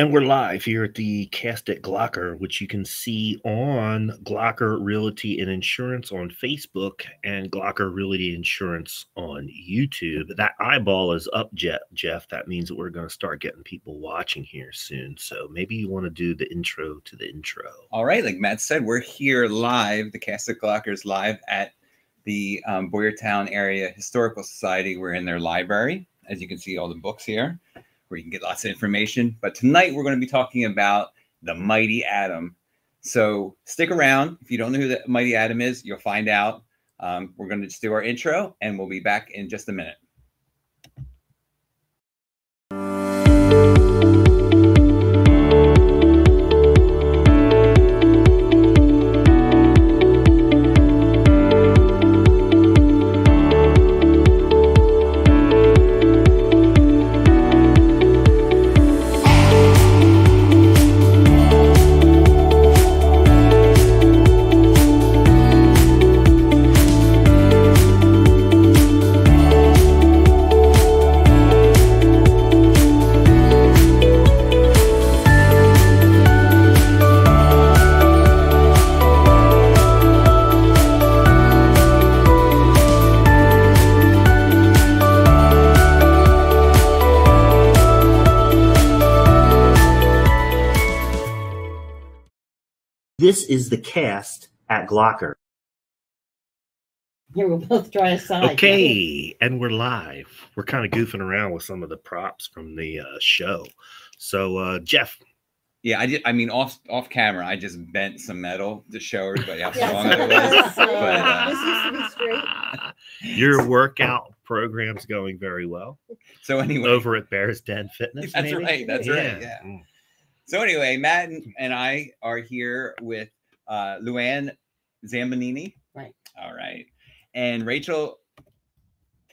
And we're live here at the Cast at Glocker, which you can see on Glocker Realty and Insurance on Facebook and Glocker Realty Insurance on YouTube. That eyeball is up, Jeff. That means that we're going to start getting people watching here soon. So maybe you want to do the intro to the intro. All right. Like Matt said, we're here live. The Cast at Glocker is live at the Boyertown Area Historical Society. We're in their library. As you can see, all the books here, where you can get lots of information. But tonight we're going to be talking about the Mighty Adam. So stick around. If you don't know who the Mighty Adam is, you'll find out. We're going to just do our intro and we'll be back in just a minute. This is the Cast at Glocker. Yeah, we'll both dry aside. Okay, and we're live. We're kind of goofing around with some of the props from the show. So, Jeff. Yeah, I mean, off camera, I just bent some metal to show everybody how strong it was. But, this used to be straight. Your workout program's going very well. So anyway. Over at Bear's Den Fitness. That's maybe? Right. That's right. Yeah. Mm. So anyway, Matt and I are here with Luann Zambonini. Right. All right. And Rachel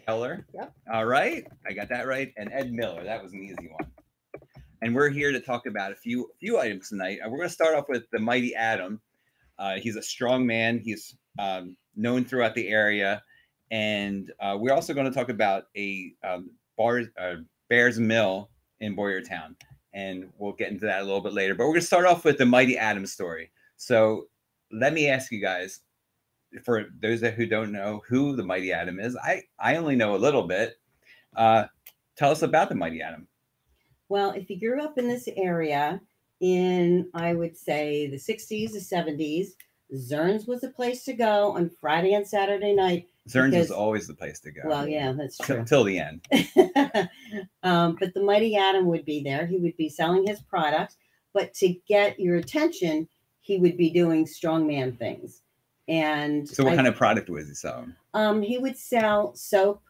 Keller. Yep. All right. I got that right. And Ed Miller. That was an easy one. And we're here to talk about a few items tonight. We're going to start off with the Mighty Adam. He's a strong man. He's known throughout the area. And we're also going to talk about a Bear's Mill in Boyertown. And we'll get into that a little bit later. But we're going to start off with the Mighty Adam story. So let me ask you guys, for those who don't know who the Mighty Adam is, I only know a little bit. Tell us about the Mighty Adam. Well, if you grew up in this area in, I would say, the 60s, the 70s, Zern's was the place to go on Friday and Saturday night. Zern's was always the place to go. Well, yeah, that's true. Till the end. But the Mighty Adam would be there. He would be selling his products. But to get your attention, he would be doing strongman things. And so what kind of product was he selling? He would sell soap,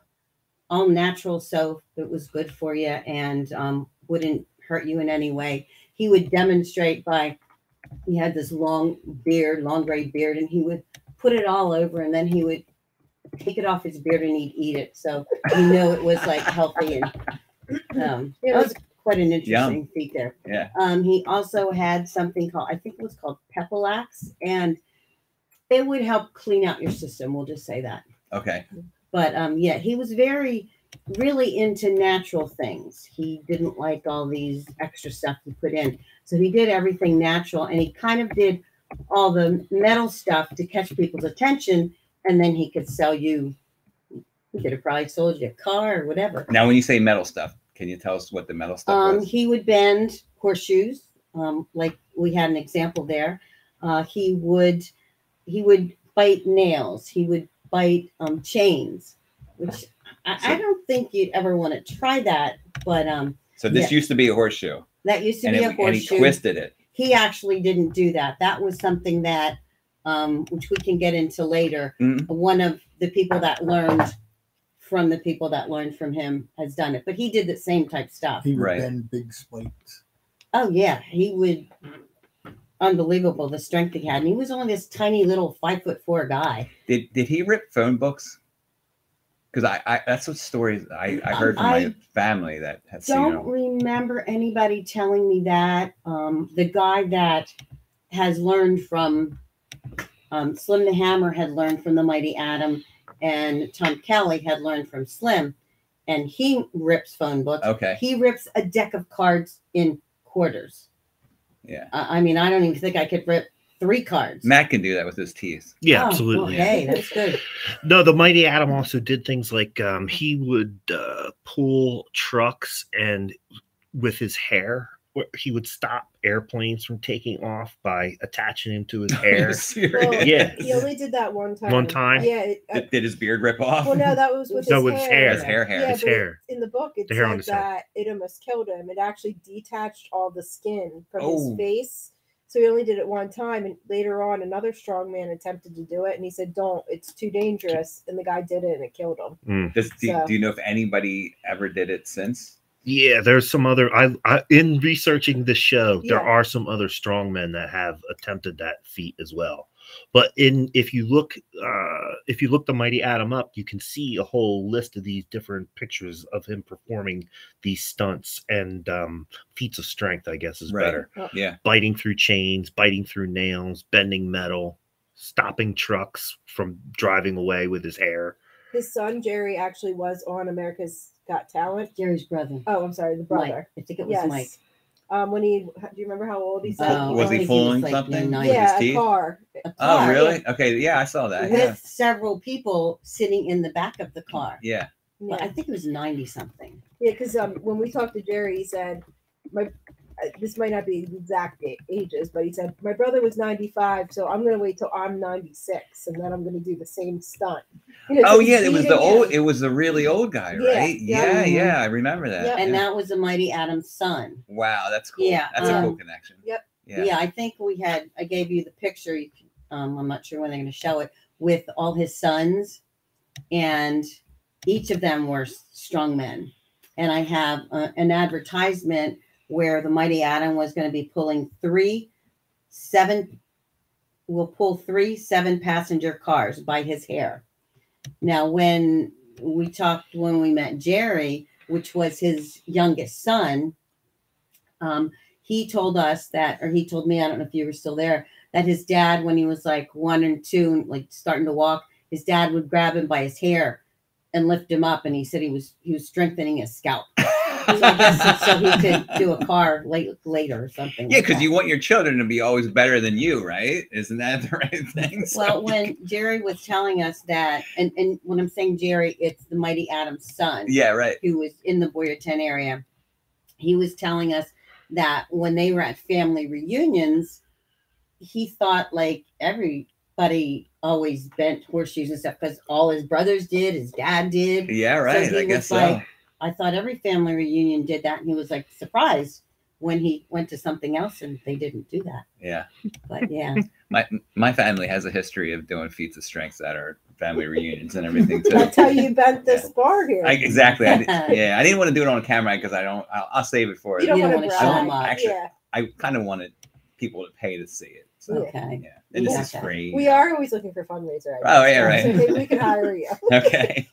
all natural soap that was good for you and wouldn't hurt you in any way. He would demonstrate by... He had this long beard, long gray beard, and he would put it all over, and then he would take it off his beard and he'd eat it. So you know it was like healthy, and it was quite an interesting feat there. Yeah. He also had something called, I think it was called Peppalax, and it would help clean out your system. We'll just say that. Okay. But yeah, he was really into natural things. He didn't like all these extra stuff he put in. So he did everything natural, and he kind of did all the metal stuff to catch people's attention, and then he could sell you. He could have probably sold you a car or whatever. Now, when you say metal stuff, can you tell us what the metal stuff was? He would bend horseshoes, like we had an example there. He would bite nails. He would bite chains, which I don't think you'd ever want to try that. But so this used to be a horseshoe. That used to be a horseshoe. And he twisted it. He actually didn't do that. That was something that, which we can get into later. Mm-hmm. One of the people that learned from him has done it. But he did the same type stuff. He would bend big spikes. Oh, yeah. He would. Unbelievable, the strength he had. And he was only this tiny little 5'4" guy. Did he rip phone books? Because that's what stories I heard from my family that has seen. I don't remember anybody telling me that. The guy that has learned from Slim the Hammer had learned from the Mighty Adam, and Tom Kelly had learned from Slim, and he rips phone books. Okay. He rips a deck of cards in quarters. Yeah. I mean, I don't even think I could rip 3 cards. Matt can do that with his teeth. Yeah, oh, absolutely. Okay, that's good. No, the Mighty Adam also did things like he would pull trucks, and with his hair, he would stop airplanes from taking off by attaching him to his hair. Well, yeah, he only did that one time. One time? Yeah. Did his beard rip off? Well, no, that was with his hair. His hair, hair. Yeah, his hair. In the book, it said that it almost killed him. It actually detached all the skin from his face. So he only did it one time, and later on, another strongman attempted to do it, and he said, "Don't, it's too dangerous." And the guy did it, and it killed him. Mm. Do you know if anybody ever did it since? Yeah, there's some other. I in researching the show, there are some other strongmen that have attempted that feat as well. But in if you look the Mighty Adam up, you can see a whole list of these different pictures of him performing these stunts and feats of strength, I guess is better. Yeah, biting through chains, biting through nails, bending metal, stopping trucks from driving away with his hair. His son Jerry actually was on America's Got Talent. Jerry's brother. Oh, I'm sorry, the brother. Mike. I think it was Mike. When he, do you remember how old he said? Was he pulling something? Yeah, a car. Oh, really? Yeah. Okay, yeah, I saw that. With several people sitting in the back of the car. Yeah. Well, I think it was 90-something. Yeah, because when we talked to Jerry, he said, this might not be exact ages, but he said, "My brother was 95, so I'm going to wait till I'm 96, and then I'm going to do the same stunt." You know, oh yeah, it was the old, it was the really old guy, right? Yeah, yeah, I remember that. Yep. And that was the Mighty Adam's son. Wow, that's cool. Yeah, that's a cool connection. Yep. Yeah. Yeah, I think we had. I gave you the picture. I'm not sure when they're going to show it, with all his sons, and each of them were strong men. And I have an advertisement where the Mighty Adam was going to be pulling three 7-passenger cars by his hair. Now, when we met Jerry, which was his youngest son, he told us that, or he told me, I don't know if you were still there, that his dad, when he was like 1 and 2, like starting to walk, his dad would grab him by his hair and lift him up. And he said he was strengthening his scalp. So I guess it's so he could do a car later or something. Yeah, because you want your children to be always better than you, right? Isn't that the right thing? So. Well, when Jerry was telling us that, and when I'm saying Jerry, it's the Mighty Adam's son. Yeah, right. Who was in the Boyertown area. He was telling us that when they were at family reunions, he thought like everybody always bent horseshoes and stuff because all his brothers did, his dad did. Yeah, right. So I guess like, so. I thought every family reunion did that, and he was like surprised when he went to something else and they didn't do that. Yeah, but yeah, my family has a history of doing feats of strength at our family reunions and everything too. That's how you bent this bar here. Exactly. I didn't want to do it on camera because I'll save it for it. You don't want to. I kind of wanted people to pay to see it. So, okay. Yeah, and this is free. We are always looking for fundraiser. Oh yeah, right. So maybe we can hire you. Okay.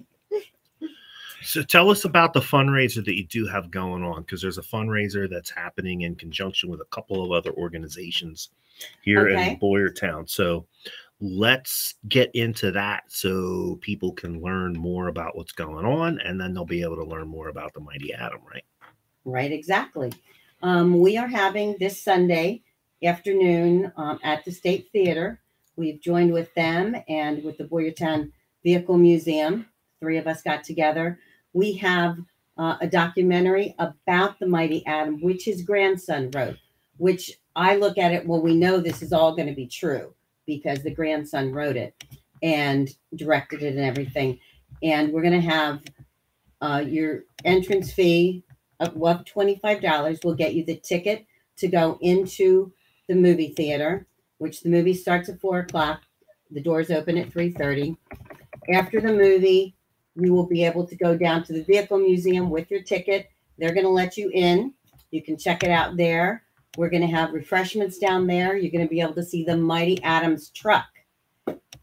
So tell us about the fundraiser that you do have going on, because there's a fundraiser that's happening in conjunction with a couple of other organizations here in Boyertown. So let's get into that so people can learn more about what's going on, and then they'll be able to learn more about the Mighty Adam, right? Right, exactly. We are having this Sunday afternoon at the State Theater. We've joined with them and with the Boyertown Vehicle Museum. 3 of us got together. We have a documentary about the Mighty Adam, which his grandson wrote, which I look at it, well, we know this is all going to be true because the grandson wrote it and directed it and everything. And we're going to have your entrance fee of $25 will get you the ticket to go into the movie theater, which the movie starts at 4 o'clock. The doors open at 3:30. After the movie, you will be able to go down to the Vehicle Museum with your ticket. They're going to let you in. You can check it out there. We're going to have refreshments down there. You're going to be able to see the Mighty Adams truck.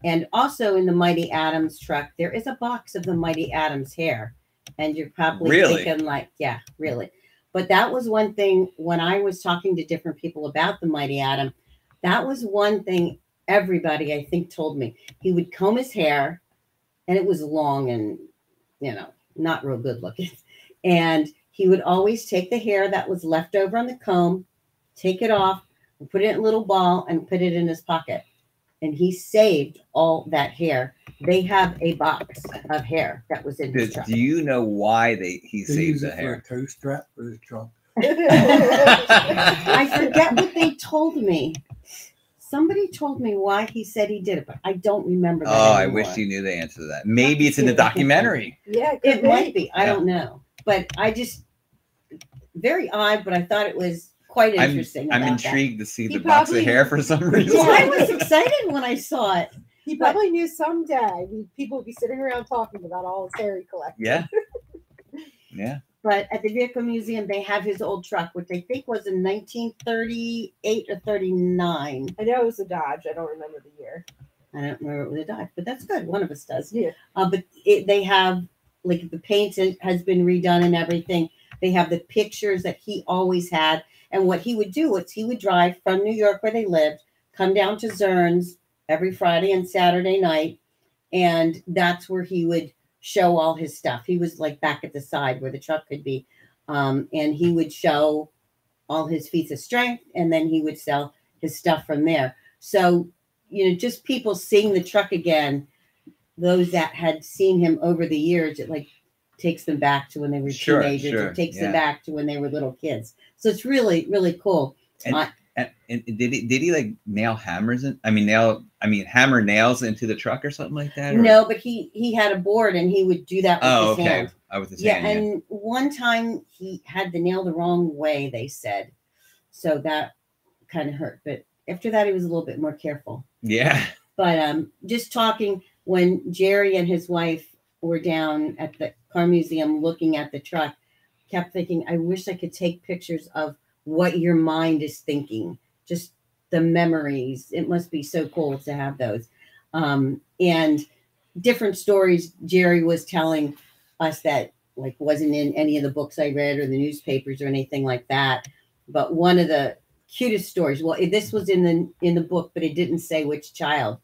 And also in the Mighty Adams truck, there is a box of the Mighty Adams hair. And you're probably thinking like, yeah, really. But that was one thing when I was talking to different people about the Mighty Adam. That was one thing everybody, I think, told me. He would comb his hair. And it was long and, you know, not real good looking. And he would always take the hair that was left over on the comb, take it off, and put it in a little ball, and put it in his pocket. And he saved all that hair. They have a box of hair that was in his truck. Do you know why he saves the hair? For a toe strap for his truck. I forget what they told me. Somebody told me why he said he did it, but I don't remember that anymore. I wish you knew the answer to that. Maybe it's in the documentary. Yeah, it might be. I don't know. But I just, very odd, but I thought it was quite interesting. I'm intrigued to see the box of hair for some reason. Yeah, I was excited when I saw it. He probably knew someday people would be sitting around talking about all his hair he collected. Yeah. Yeah. But at the Vehicle Museum, they have his old truck, which I think was in 1938 or 39. I know it was a Dodge. I don't remember the year. I don't remember it was a Dodge, but that's good. One of us does. Yeah. But they have, like, the paint has been redone and everything. They have the pictures that he always had. And what he would do was he would drive from New York, where they lived, come down to Zern's every Friday and Saturday night. And that's where he would show all his stuff. He was like back at the side where the truck could be. And he would show all his feats of strength, and then he would sell his stuff from there. So, you know, just people seeing the truck again, those that had seen him over the years, it like takes them back to when they were teenagers. Sure. It takes them back to when they were little kids. So it's really, really cool. And did he like nail hammers in? I mean, hammer nails into the truck or something like that? Or? No, but he had a board and he would do that with his hand. Oh, with his hand. And one time he had the nail the wrong way, they said. So that kind of hurt. But after that, he was a little bit more careful. Yeah. But just talking when Jerry and his wife were down at the car museum looking at the truck, kept thinking, I wish I could take pictures of what your mind is thinking, just the memories. It must be so cool to have those. And different stories Jerry was telling us that like wasn't in any of the books I read or the newspapers or anything like that. But one of the cutest stories, well, this was in the book, but it didn't say which child.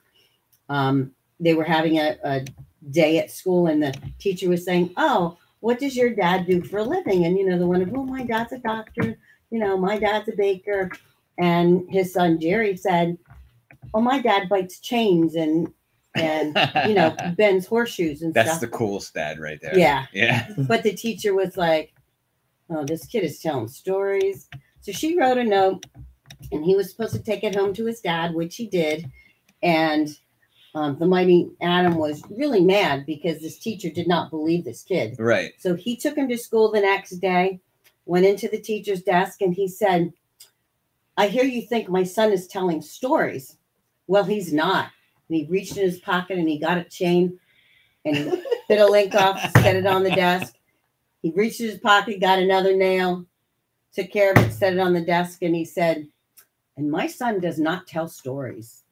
They were having a day at school, and the teacher was saying, oh, what does your dad do for a living? And, you know, the one of, oh, my dad's a doctor. You know, my dad's a baker. And his son, Jerry, said, oh, my dad bites chains and you know, bends horseshoes and stuff. That's the coolest dad right there. Yeah. Yeah. But the teacher was like, oh, this kid is telling stories. So she wrote a note, and he was supposed to take it home to his dad, which he did. And the mighty Adam was really mad because this teacher did not believe this kid. Right. So he took him to school the next day, went into the teacher's desk, and he said, I hear you think my son is telling stories. Well, he's not. And he reached in his pocket and he got a chain and he bit a link off, set it on the desk. He reached in his pocket, got another nail, took care of it, set it on the desk. And he said, and my son does not tell stories.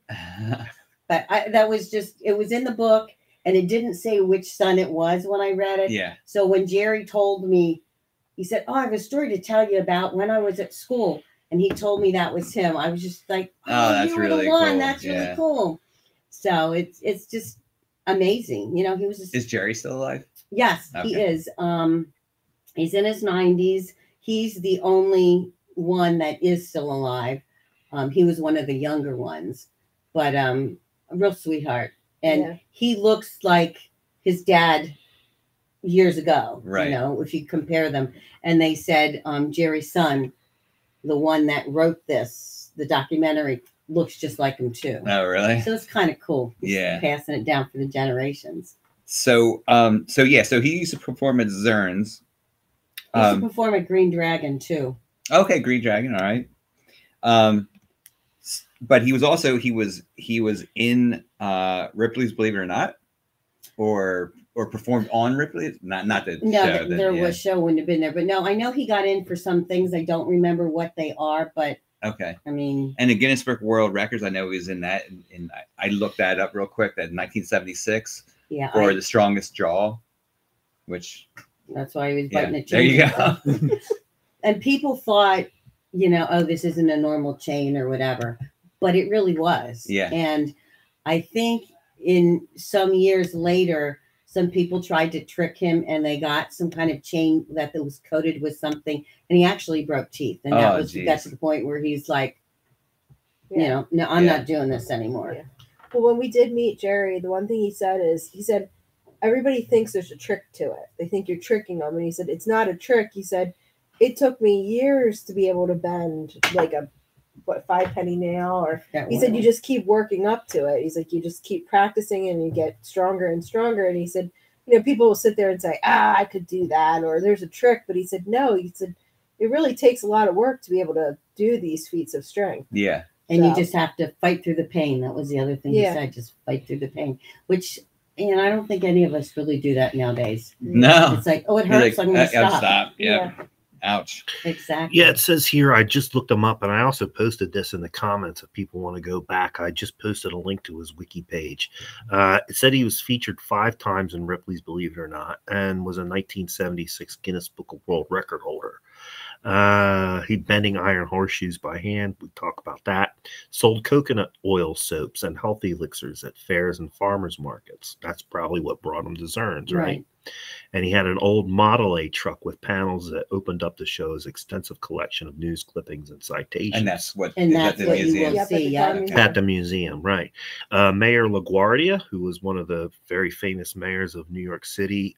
But that was just, it was in the book and it didn't say which son it was when I read it. Yeah. So when Jerry told me, he said, oh, I have a story to tell you about when I was at school. And he told me that was him. I was just like, oh, that's you were really the one. Cool. That's really cool. So it's just amazing. You know, he was just... Is Jerry still alive? Yes, okay. He is. He's in his 90s. He's the only one that is still alive. He was one of the younger ones. But a real sweetheart. And he looks like his dad... years ago, right? You know, if you compare them. And they said Jerry's son, the one that wrote this, the documentary, looks just like him too. Oh, really? So it's kind of cool. Yeah, passing it down for the generations. So so he used to perform at Zern's. He used to perform at Green Dragon too. Okay, Green Dragon, all right. But he was also he was in Ripley's Believe It or Not, or performed on Ripley? Not the no, show. No, there was show wouldn't have been there. But no, I know he got in for some things. I don't remember what they are, but okay. I mean, and the Guinness Book of World Records, I know he was in that. And I looked that up real quick. That 1976. Yeah. Or the strongest jaw, which. That's why he was biting a chain. There you go. And people thought, you know, oh, this isn't a normal chain or whatever, but it really was. Yeah. And I think in some years later, Some people tried to trick him, and they got some kind of chain that was coated with something, and he actually broke teeth. And that that's the point where he's like, you know, no, I'm not doing this anymore. Yeah. Well, when we did meet Jerry, the one thing he said is, he said, everybody thinks there's a trick to it. They think you're tricking them. And he said, it's not a trick. He said, it took me years to be able to bend like a, what, 5-penny nail, or he said, you just keep working up to it. He's like, you just keep practicing and you get stronger and stronger. And he said, you know, people will sit there and say, ah, I could do that, or there's a trick. But he said, no, he said, it really takes a lot of work to be able to do these feats of strength. Yeah. And you just have to fight through the pain. That was the other thing he said, just fight through the pain, which, you know, I don't think any of us really do that nowadays. No. It's like, oh, it hurts. Like, I'm going to stop. Yeah. Ouch. Exactly. Yeah, it says here, I just looked him up, and I also posted this in the comments if people want to go back. I just posted a link to his wiki page. It said he was featured 5 times in Ripley's Believe It or Not, and was a 1976 Guinness Book of World Record holder. He'd bending iron horseshoes by hand. We talk about that. Sold coconut oil soaps and healthy elixirs at fairs and farmers markets. That's probably what brought him to Zern's, right? And he had an old Model A truck with panels that opened up to show his extensive collection of news clippings and citations. And that's what, that's what you will see at the museum, right? Mayor LaGuardia, who was one of the very famous mayors of New York City,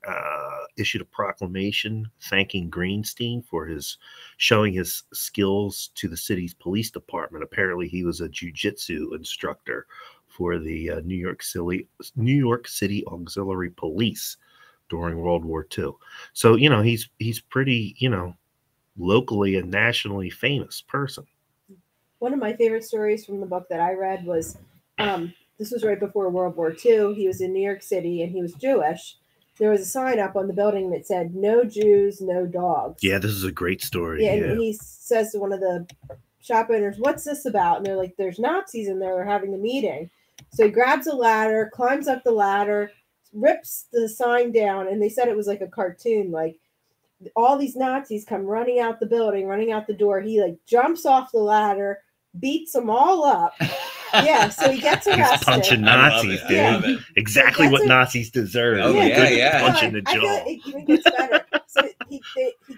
issued a proclamation thanking Greenstein for his showing his skills to the city's police department. Apparently, he was a jiu-jitsu instructor for the New York City Auxiliary Police during World War II. So, you know, he's pretty, you know, locally and nationally famous person. One of my favorite stories from the book that I read was, this was right before World War II. He was in New York City and he was Jewish. There was a sign up on the building that said, "No Jews, no dogs." Yeah, this is a great story. Yeah, and he says to one of the shop owners, "What's this about?" And they're like, "There's Nazis in there. They're having a meeting." So he grabs a ladder, climbs up the ladder, rips the sign down, and they said it was like a cartoon, like all these Nazis come running out the building, running out the door. He like jumps off the ladder, beats them all up. Yeah, so he gets arrested. He's punching Nazis, dude. Exactly what Nazis deserve. Oh, yeah. Punch in the jaw. It even gets better. So he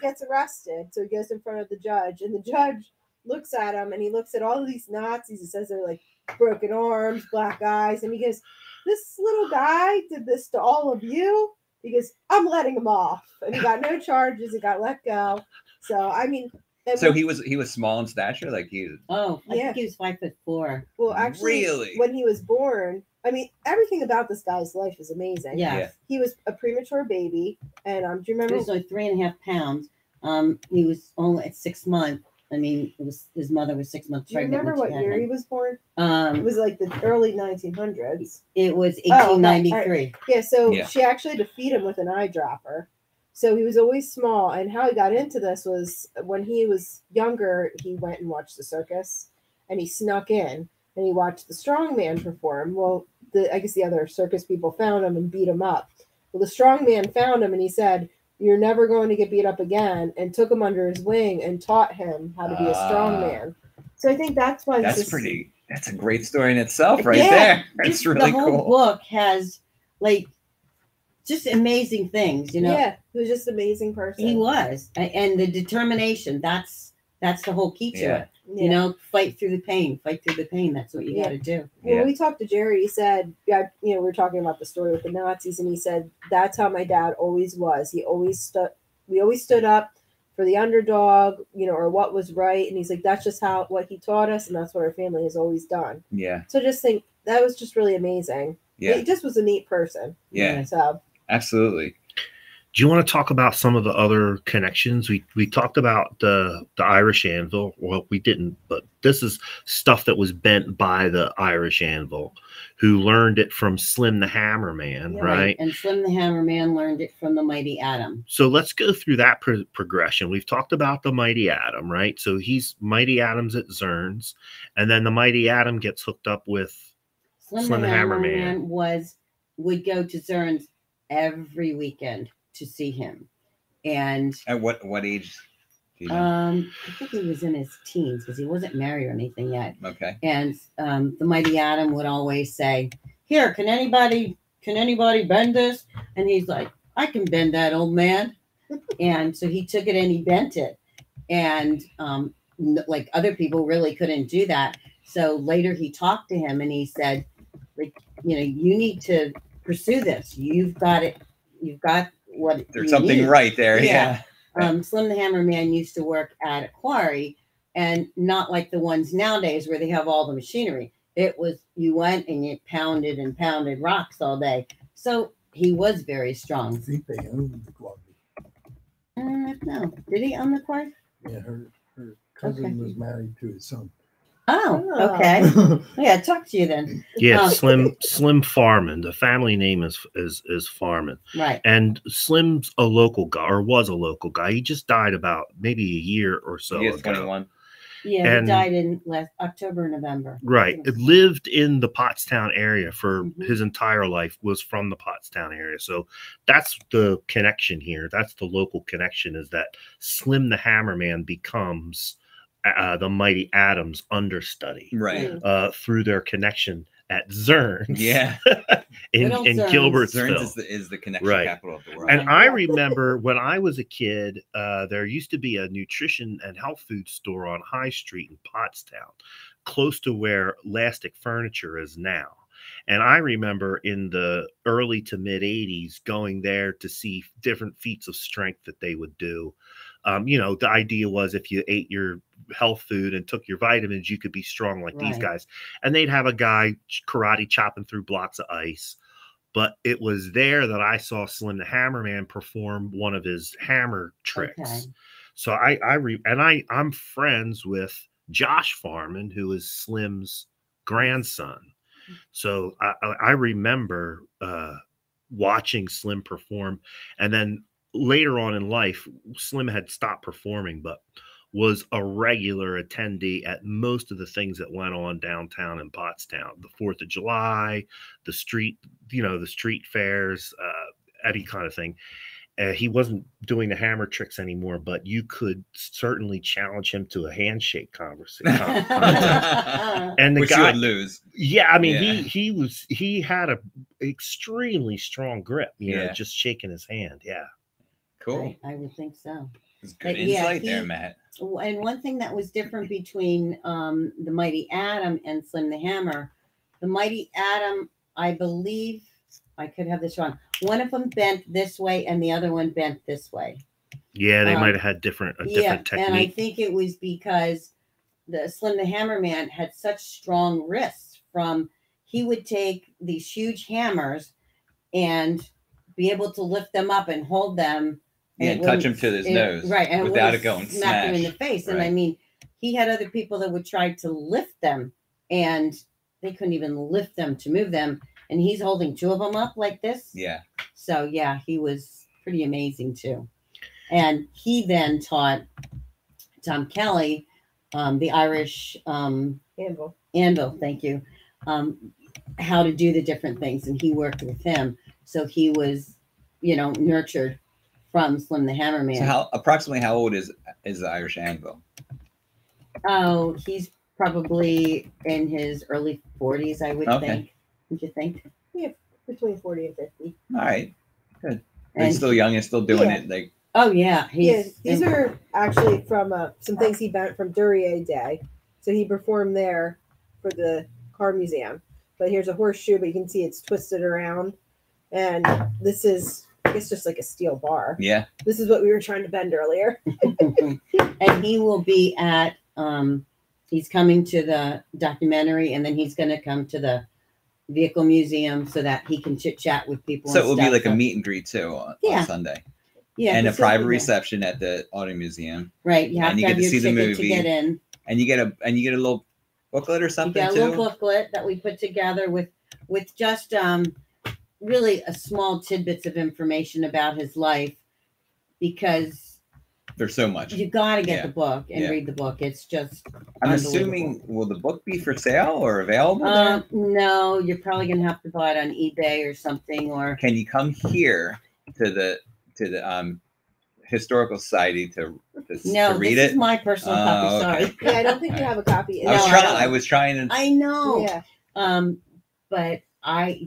gets arrested. So he goes in front of the judge, and the judge looks at him, and he looks at all of these Nazis and says they're like broken arms, black eyes, and he goes, "This little guy did this to all of you," because I'm letting him off. And he got no charges. He got let go. So, I mean. So he was small in stature? Like he. Oh, yeah. I think he was 5'4". Well, actually, really? When he was born, I mean, everything about this guy's life is amazing. Yeah. He was a premature baby. And do you remember? He was only 3.5 pounds. He was only at 6 months. I mean, his mother was 6 months pregnant. Do you remember what year he was born? It was like the early 1900s. It was 1893. Oh, right. Yeah, so she actually had to feed him with an eyedropper. So he was always small. And how he got into this was when he was younger, he went and watched the circus. And he snuck in. And he watched the strongman perform. Well, I guess the other circus people found him and beat him up. Well, the strongman found him and he said, "You're never going to get beat up again," and took him under his wing and taught him how to be a strong man. So I think that's why that's a great story in itself right there. That's really cool. The whole book has like just amazing things, you know? Yeah, he was just an amazing person. He was. And the determination, that's the whole key to it. Yeah. You know, fight through the pain, fight through the pain. That's what you got to do. When we talked to Jerry, he said, you know, we were talking about the story with the Nazis, and he said, that's how my dad always was. He always stood up for the underdog, you know, or what was right. And he's like, that's just what he taught us. And that's what our family has always done. Yeah. So just think that was just really amazing. Yeah. He just was a neat person. Yeah. You know, so. Absolutely. Do you want to talk about some of the other connections? We talked about the Irish anvil. Well, we didn't, but this is stuff that was bent by the Irish anvil, who learned it from Slim the Hammer Man, right? And Slim the Hammer Man learned it from the Mighty Adam. So let's go through that progression. We've talked about the Mighty Adam, right? So Mighty Adam's at Zern's, and then the Mighty Adam gets hooked up with Slim the Hammer Man. Would go to Zern's every weekend to see him. And at what age do you know? I think he was in his teens because he wasn't married or anything yet. Okay. And the Mighty Adam would always say, "Here, can anybody can anybody bend this? And he's like, I can bend that, old man. And so he took it and he bent it. And like other people really couldn't do that. So later he talked to him and he said, like, you know, you need to pursue this. You've got it. You've got what there's something need. Right there. Yeah. Slim the Hammer Man used to work at a quarry, and not like the ones nowadays where they have all the machinery. It was, you went and you pounded and pounded rocks all day. So he was very strong. I think they owned the quarry. No. Did he own the quarry? Yeah, her cousin was married to his son. Oh, okay. Yeah, talk to you then. Yeah, oh. Slim Farmen. The family name is Farmen. Right. And Slim's a local guy, or was a local guy. He just died about maybe a year or so ago. 21. Yeah, and he died in last October, November. Right. It lived in the Pottstown area for his entire life. Was from the Pottstown area, so that's the connection here. That's the local connection. Is that Slim the Hammerman becomes the Mighty Adams understudy, right? Through their connection at Zern's, yeah, in Gilbertsville. Zern's is the connection capital of the world. And I remember when I was a kid, there used to be a nutrition and health food store on High Street in Pottstown, close to where Lastic Furniture is now. And I remember in the early to mid 80s going there to see different feats of strength that they would do. You know, the idea was if you ate your health food and took your vitamins, you could be strong like these guys. And they'd have a guy karate chopping through blocks of ice. But it was there that I saw Slim the Hammerman perform one of his hammer tricks. So I'm friends with Josh Farmen, who is Slim's grandson. So I remember watching Slim perform, and then later on in life, Slim had stopped performing, but was a regular attendee at most of the things that went on downtown in Pottstown, the 4th of July, the street, you know, the street fairs, any kind of thing. He wasn't doing the hammer tricks anymore, but you could certainly challenge him to a handshake conversation. And the guy would lose. Yeah, I mean, he had a extremely strong grip. You know, just shaking his hand. Yeah, cool. I would think so. It's good insight there, Matt. And one thing that was different between the Mighty Adam and Slim the Hammer, the Mighty Adam, I believe. I could have this wrong. One of them bent this way and the other one bent this way. Yeah, they might have had different technique. And I think it was because the Slim the Hammerman had such strong wrists from, he would take these huge hammers and be able to lift them up and hold them. And touch him to his nose. Right. And without it going smack him in the face. Right. And I mean, he had other people that would try to lift them and they couldn't even lift them to move them. And he's holding two of them up like this. Yeah. So, yeah, he was pretty amazing, too. And he then taught Tom Kelly the Irish anvil. Thank you. How to do the different things. And he worked with him. So he was, you know, nurtured from Slim the Hammerman. So approximately how old is the Irish anvil? Oh, he's probably in his early 40s, I would think. Would you think? Yeah, between 40 and 50. All right, good. And still young and still doing it. Like, oh yeah, these are actually from some things he bent from Duryea Day. So he performed there for the car museum. But here's a horseshoe, but you can see it's twisted around. And this is, I guess, just like a steel bar. Yeah. This is what we were trying to bend earlier. And he will be at. He's coming to the documentary, and then he's going to come to the Vehicle Museum so that he can chit chat with people. So it will be like a meet and greet too on Sunday. Yeah, and a private reception at the Auto Museum. Right. You have to get to see the movie. To get in. And you get a little booklet or something. Yeah, a little booklet that we put together with just really a small tidbits of information about his life, because there's so much. You got to get the book and read the book. It's just, I'm assuming, will the book be for sale or available? No, you're probably going to have to buy it on eBay or something. Or can you come here to the Historical Society to read it? No, this is my personal copy. Okay. Sorry, I don't think you have a copy. No, I was trying to. I know. Yeah. But I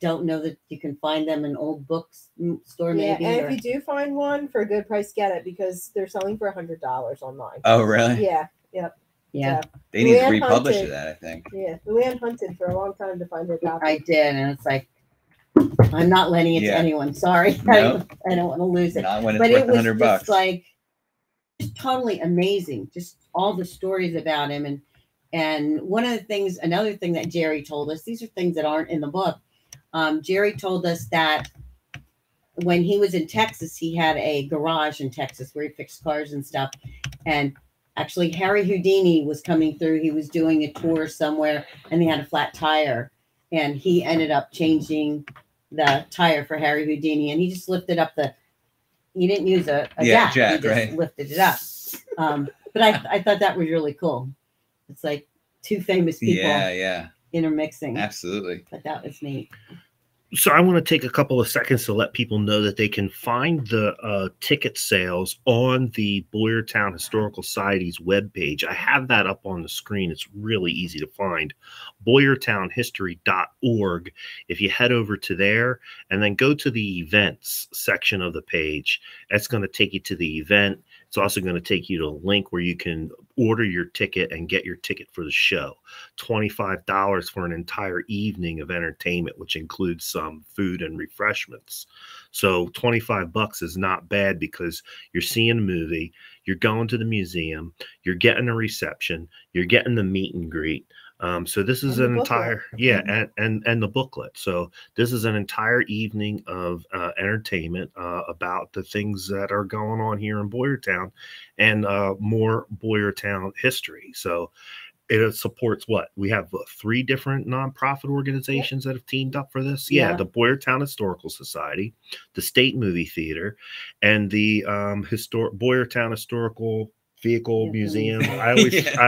don't know that you can find them in old bookstore, maybe. Yeah, and if you do find one for a good price, get it because they're selling for $100 online. Oh, really? Yeah. Yep. Yeah. So, they need to republish that, I think. Yeah. Luann hunted for a long time to find her copy. I did, and it's like, I'm not lending it to anyone. Sorry. No. I don't want to lose it. Not when it's worth $100. But it was just like totally amazing. Just all the stories about him. And one of the things, another thing that Jerry told us, these are things that aren't in the book. Jerry told us that when he was in Texas, he had a garage in Texas where he fixed cars and stuff. And actually, Harry Houdini was coming through. He was doing a tour somewhere, and they had a flat tire. And he ended up changing the tire for Harry Houdini. And he just lifted up the – he didn't use a jack. He just lifted it up. But I thought that was really cool. It's like two famous people. Yeah, yeah. Intermixing. Absolutely. But that was neat. So I want to take a couple of seconds to let people know that they can find the ticket sales on the Boyertown Historical Society's webpage. I have that up on the screen. It's really easy to find. BoyertownHistory.org. If you head over to there and then go to the events section of the page, that's going to take you to the event. It's also going to take you to a link where you can order your ticket and get your ticket for the show. $25 for an entire evening of entertainment, which includes some food and refreshments. So $25 is not bad because you're seeing a movie, you're going to the museum, you're getting a reception, you're getting the meet and greet. So this is an entire, and the booklet. So this is an entire evening of entertainment about the things that are going on here in Boyertown and more Boyertown history. So it supports what? We have three different nonprofit organizations that have teamed up for this. Yeah, the Boyertown Historical Society, the State Movie Theater, and the Boyertown Historical Vehicle Museum. I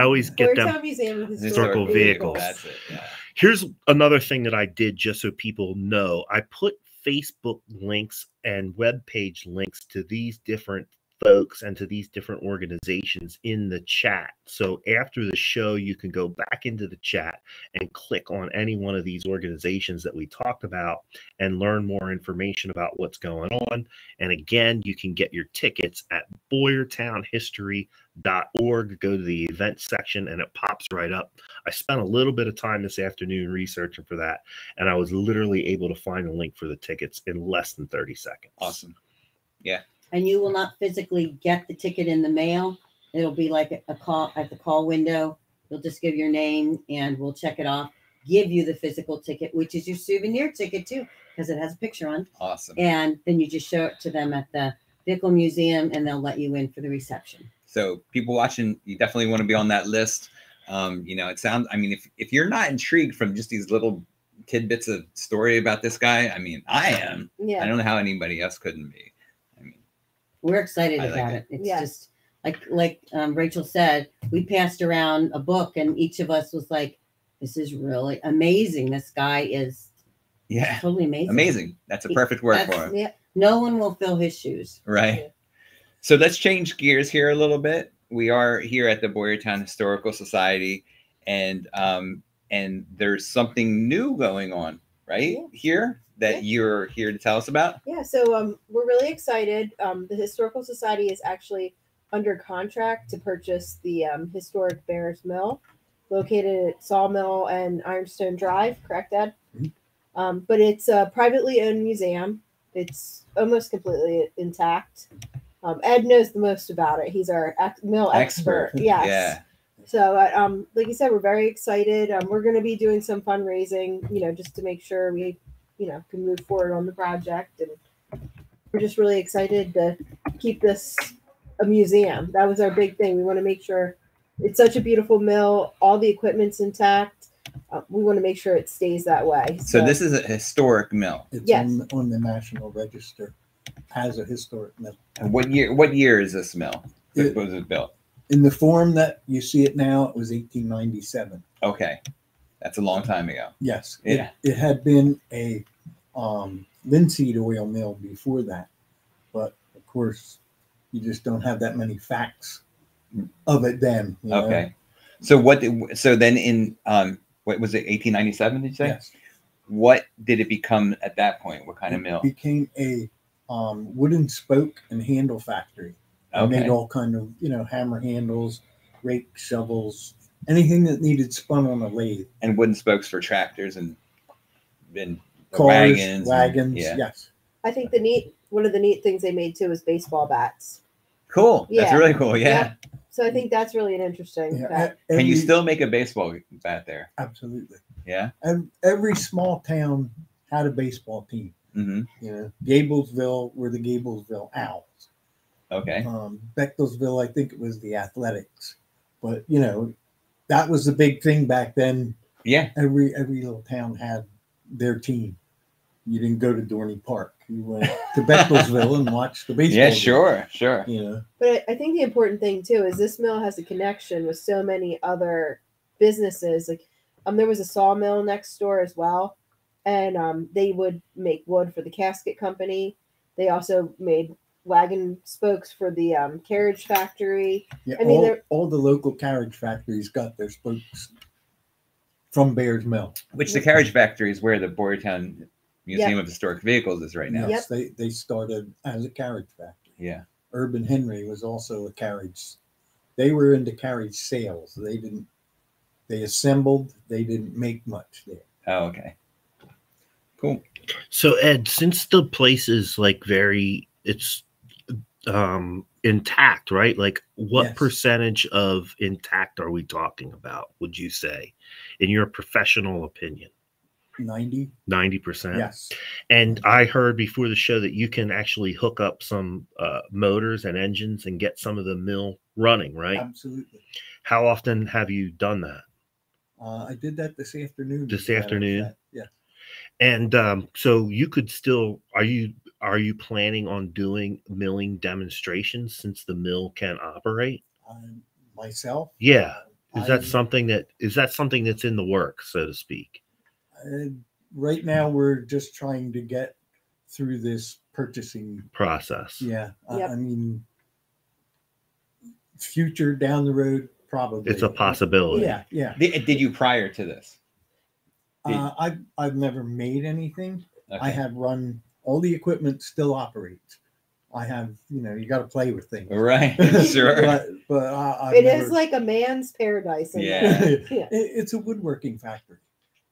always get them. Historical vehicles. That's it, yeah. Here's another thing that I did just so people know. I put Facebook links and web page links to these different folks and to these different organizations in the chat. So after the show, you can go back into the chat and click on any one of these organizations that we talked about and learn more information about what's going on. And again, you can get your tickets at BoyertownHistory.org. Go to the event section and it pops right up. I spent a little bit of time this afternoon researching for that, and I was literally able to find a link for the tickets in less than 30 seconds. Awesome. Yeah. And you will not physically get the ticket in the mail. It'll be like a call at the call window. You'll just give your name and we'll check it off. Give you the physical ticket, which is your souvenir ticket too, because it has a picture on. Awesome. And then you just show it to them at the Vehicle Museum and they'll let you in for the reception. So people watching, you definitely want to be on that list. You know, it sounds, I mean, if you're not intrigued from just these little tidbits of story about this guy, I mean, I am. Yeah. I don't know how anybody else couldn't be. We're excited about it. It's just like Rachel said, we passed around a book and each of us was like, this is really amazing. This guy is totally amazing. Amazing. That's a perfect word for him. Yeah. No one will fill his shoes. Right. Yeah. So let's change gears here a little bit. We are here at the Boyertown Historical Society and there's something new going on right here that you're here to tell us about. Yeah, so we're really excited. The Historical Society is actually under contract to purchase the historic Bear's Mill located at Sawmill and Ironstone Drive, correct, Ed? Mm-hmm. But it's a privately owned museum. It's almost completely intact. Ed knows the most about it. He's our mill expert. Yes. Yeah. So, like you said, we're very excited. We're going to be doing some fundraising, you know, just to make sure we, you know, can move forward on the project. And we're just really excited to keep this a museum. That was our big thing. We want to make sure it's such a beautiful mill. All the equipment's intact. We want to make sure it stays that way. So this is a historic mill. It's on the National Register as a historic mill. What year is this mill? Was it built? In the form that you see it now, it was 1897. Okay. That's a long time ago. Yes. Yeah. It had been a linseed oil mill before that. But, of course, you just don't have that many facts of it then. You know? So then in, what was it, 1897, did you say? Yes. What did it become at that point? What kind of mill? It became a wooden spoke and handle factory. I made all kind of, you know, hammer handles, rake, shovels, anything that needed spun on a lathe. And wooden spokes for tractors and cars, wagons. And, yeah. Yes. I think the one of the neat things they made too was baseball bats. Cool. Yeah. That's really cool. Yeah. Yep. So I think that's really an interesting fact. Can you still make a baseball bat there? Absolutely. Yeah. And every small town had a baseball team. Mm-hmm. You know, Gablesville were the Gablesville Owls. Okay. Bechtelsville, I think it was the Athletics, but you know, that was the big thing back then. Yeah. Every little town had their team. You didn't go to Dorney Park. You went to Bechtelsville and watched the baseball. Yeah, sure, sure. You know. But I think the important thing too is this mill has a connection with so many other businesses. Like, there was a sawmill next door as well, and they would make wood for the casket company. They also made wagon spokes for the carriage factory. Yeah, I mean, all the local carriage factories got their spokes from Bear's Mill. Which the carriage factory is where the Boyertown Museum of Historic Vehicles is right now. Yes, they started as a carriage factory. Yeah. Urban Henry was also a carriage. They were into carriage sales. They assembled. They didn't make much there. Oh, okay. Cool. So Ed, since the place is like it's intact, right? Like what percentage of intact are we talking about, would you say, in your professional opinion? 90%. Yes. And I heard before the show that you can actually hook up some motors and engines and get some of the mill running, right? Absolutely. How often have you done that? I did that this afternoon. This afternoon? Yeah. And so you could still, are you planning on doing milling demonstrations since the mill can operate? Myself? Yeah. Is that something that's in the works, so to speak? Right now, we're just trying to get through this purchasing process. Yeah. Yep. I mean, future down the road, probably. It's a possibility. Yeah. Yeah. Did you prior to this? I've never made anything. Okay. I have run, all the equipment still operates. I have, you know, you got to play with things. Right. Sure. but it is like a man's paradise. Yeah. It's a woodworking factory.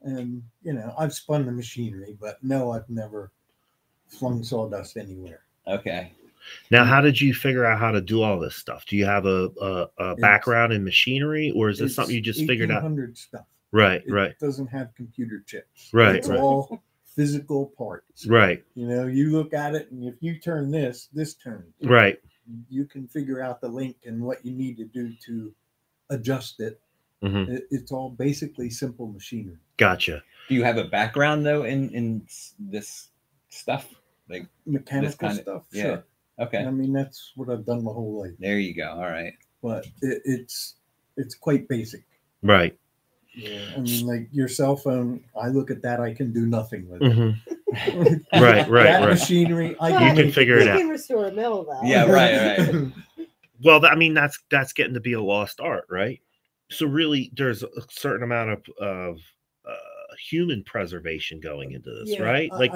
And, you know, I've spun the machinery, but no, I've never flung sawdust anywhere. Okay. Now, how did you figure out how to do all this stuff? Do you have a background in machinery, or is this something you just figured out? 1800 stuff. Right, right. It doesn't have computer chips. Right, it's all physical parts. Right. You know, you look at it, and if you turn this, this turns. Right. You can figure out the link and what you need to do to adjust it. Mm-hmm. It's all basically simple machinery. Gotcha. Do you have a background though in this stuff, like mechanical stuff? Yeah. Sure. Okay. I mean, that's what I've done my whole life. There you go. All right. But it's quite basic. Right. Yeah. I mean, like your cell phone. I look at that. I can do nothing with it. Mm-hmm. right. That machinery. You can figure it out. You can restore a mill though. Yeah. Right. Well, I mean, that's getting to be a lost art, right? So really, there's a certain amount of human preservation going into this, right? Like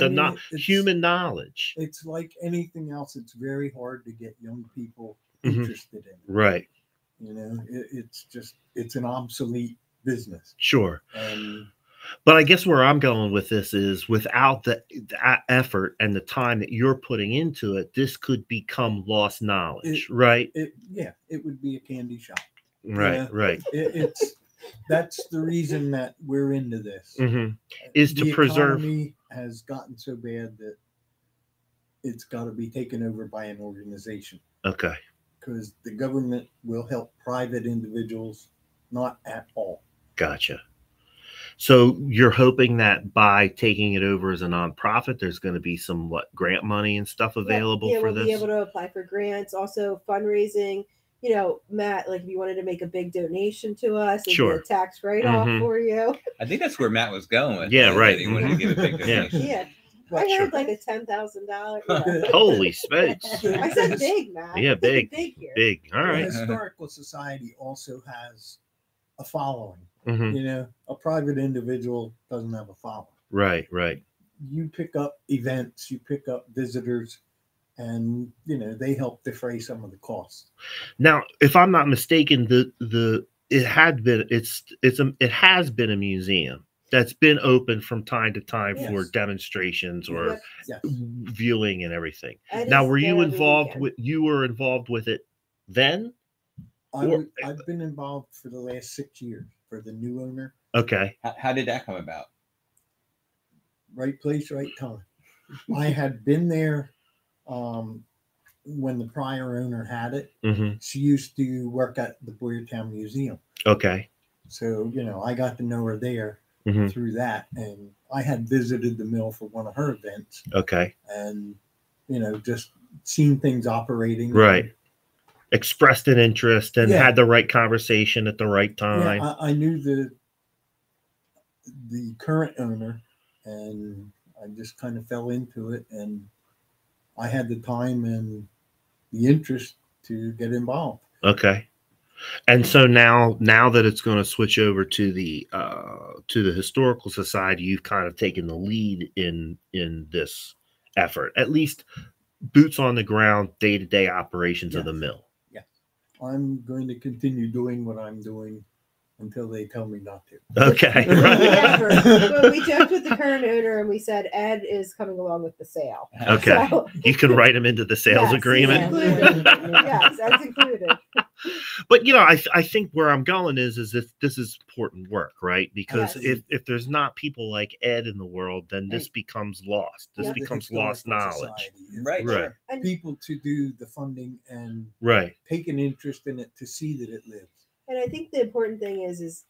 human knowledge. It's like anything else. It's very hard to get young people interested in it. Right. You know, it's an obsolete business. Sure. But I guess where I'm going with this is without the effort and the time that you're putting into it, this could become lost knowledge, right? It would be a candy shop. Right, right. That's the reason that we're into this. Mm-hmm. Is to preserve. The economy has gotten so bad that it's got to be taken over by an organization. Okay. Because the government will help private individuals, not at all. Gotcha. So you're hoping that by taking it over as a nonprofit, there's going to be some grant money and stuff available for this? Yeah, we'll be able to apply for grants, also fundraising. You know, Matt, like if you wanted to make a big donation to us, sure, tax write-off for you. I think that's where Matt was going with. Yeah, right. He wanted to give a big donation. Yeah. Well, I heard like a $10,000. Yeah. Holy smokes! I said big, Matt. Yeah, big. Big here. Big. All right. The Historical Society also has a following. You know, a private individual doesn't have a following. Right, right. You pick up events, you pick up visitors, and you know they help defray some of the costs. Now, if I'm not mistaken, it has been a museum that's been open from time to time for demonstrations or viewing and everything. Now, were you involved with? You were involved with it then? I've been involved for the last 6 years for the new owner. Okay. How did that come about? Right place, right time. I had been there when the prior owner had it. Mm-hmm. She used to work at the Boyertown Museum. Okay. So, you know, I got to know her there through that. And I had visited the mill for one of her events. Okay. And, you know, just seen things operating. Right. Expressed an interest and had the right conversation at the right time. Yeah, I knew the current owner, and I just kind of fell into it, and I had the time and the interest to get involved. Okay. And so now that it's going to switch over to the Historical Society, you've kind of taken the lead in this effort, at least boots on the ground, day-to-day operations of the mill. I'm going to continue doing what I'm doing until they tell me not to. Okay. Well, we talked with the current owner and we said, Ed is coming along with the sale. Okay. So. You can write him into the sales agreement. Yes, that's included. But, you know, I think where I'm going is if this is important work, right? Because if there's not people like Ed in the world, then this becomes lost. This becomes lost knowledge. Right. Right. And people to do the funding and take an interest in it to see that it lives. And I think the important thing is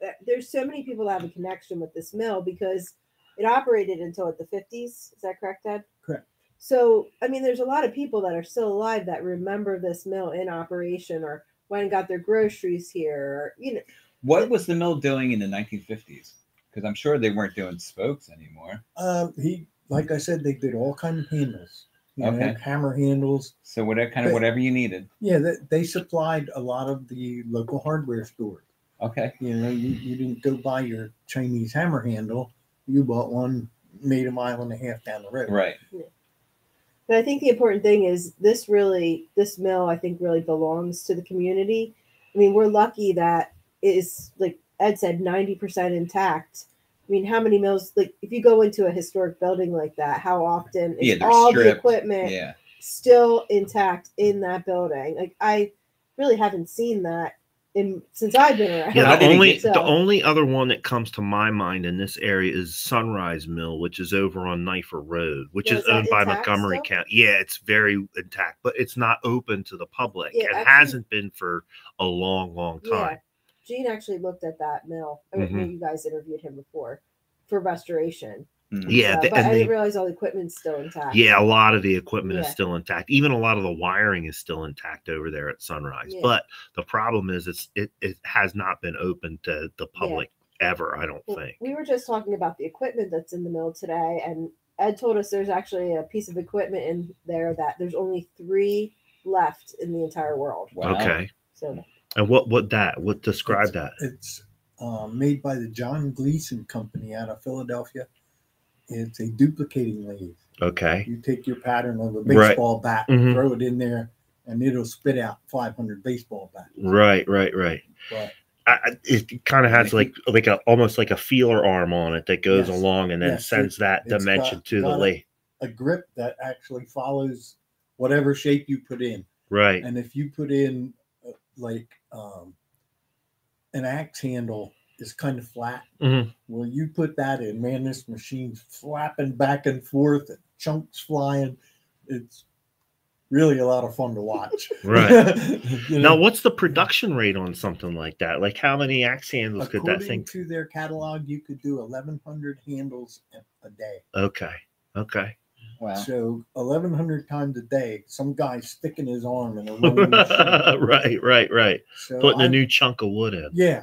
that there's so many people that have a connection with this mill because it operated until the 50s. Is that correct, Ed? Correct. So, I mean, there's a lot of people that are still alive that remember this mill in operation or went and got their groceries here. Or, you know, what was the mill doing in the 1950s? Because I'm sure they weren't doing spokes anymore. Like I said, they did all kinds of handles. You know, hammer handles. So whatever you needed. Yeah, they supplied a lot of the local hardware stores. Okay. You know, you didn't go buy your Chinese hammer handle. You bought one made a mile and a half down the road. Right. Yeah. But I think the important thing is this mill, I think, really belongs to the community. I mean, we're lucky that it is, like Ed said, 90% intact. I mean, how many mills, like if you go into a historic building like that, how often is all the equipment still intact in that building? Like I really haven't seen that since I've been around. Yeah, the only other one that comes to my mind in this area is Sunrise Mill, which is over on Knifer Road, which is owned by Montgomery County. Yeah, it's very intact, but it's not open to the public. Yeah, it hasn't been for a long, long time. Yeah. Gene actually looked at that mill. I mean, you guys interviewed him before for restoration. Yeah. But I didn't realize all the equipment's still intact. Yeah, a lot of the equipment is still intact. Even a lot of the wiring is still intact over there at Sunrise. Yeah. But the problem is it has not been open to the public ever, I don't think. We were just talking about the equipment that's in the mill today, and Ed told us there's actually a piece of equipment in there that there's only 3 left in the entire world. Wow. Okay. So and what describe that? It's made by the John Gleason Company out of Philadelphia. It's a duplicating lathe. Okay. You take your pattern of a baseball bat, throw it in there, and it'll spit out 500 baseball bats. Right, right, right. But it kind of has almost like a feeler arm on it that goes along and then sends that dimension to the lathe. A grip that actually follows whatever shape you put in. Right. And if you put in an axe handle is kind of flat. Well, you put that in, man, this machine's flapping back and forth and chunks flying. It's really a lot of fun to watch. Right. You know? Now, what's the production rate on something like that? Like how many axe handles could that thing? According to their catalog, you could do 1,100 handles a day. Okay. Okay. Wow. So 1,100 times a day, some guy sticking his arm in a rolling machine. Right, right, right. So putting a new chunk of wood in. Yeah.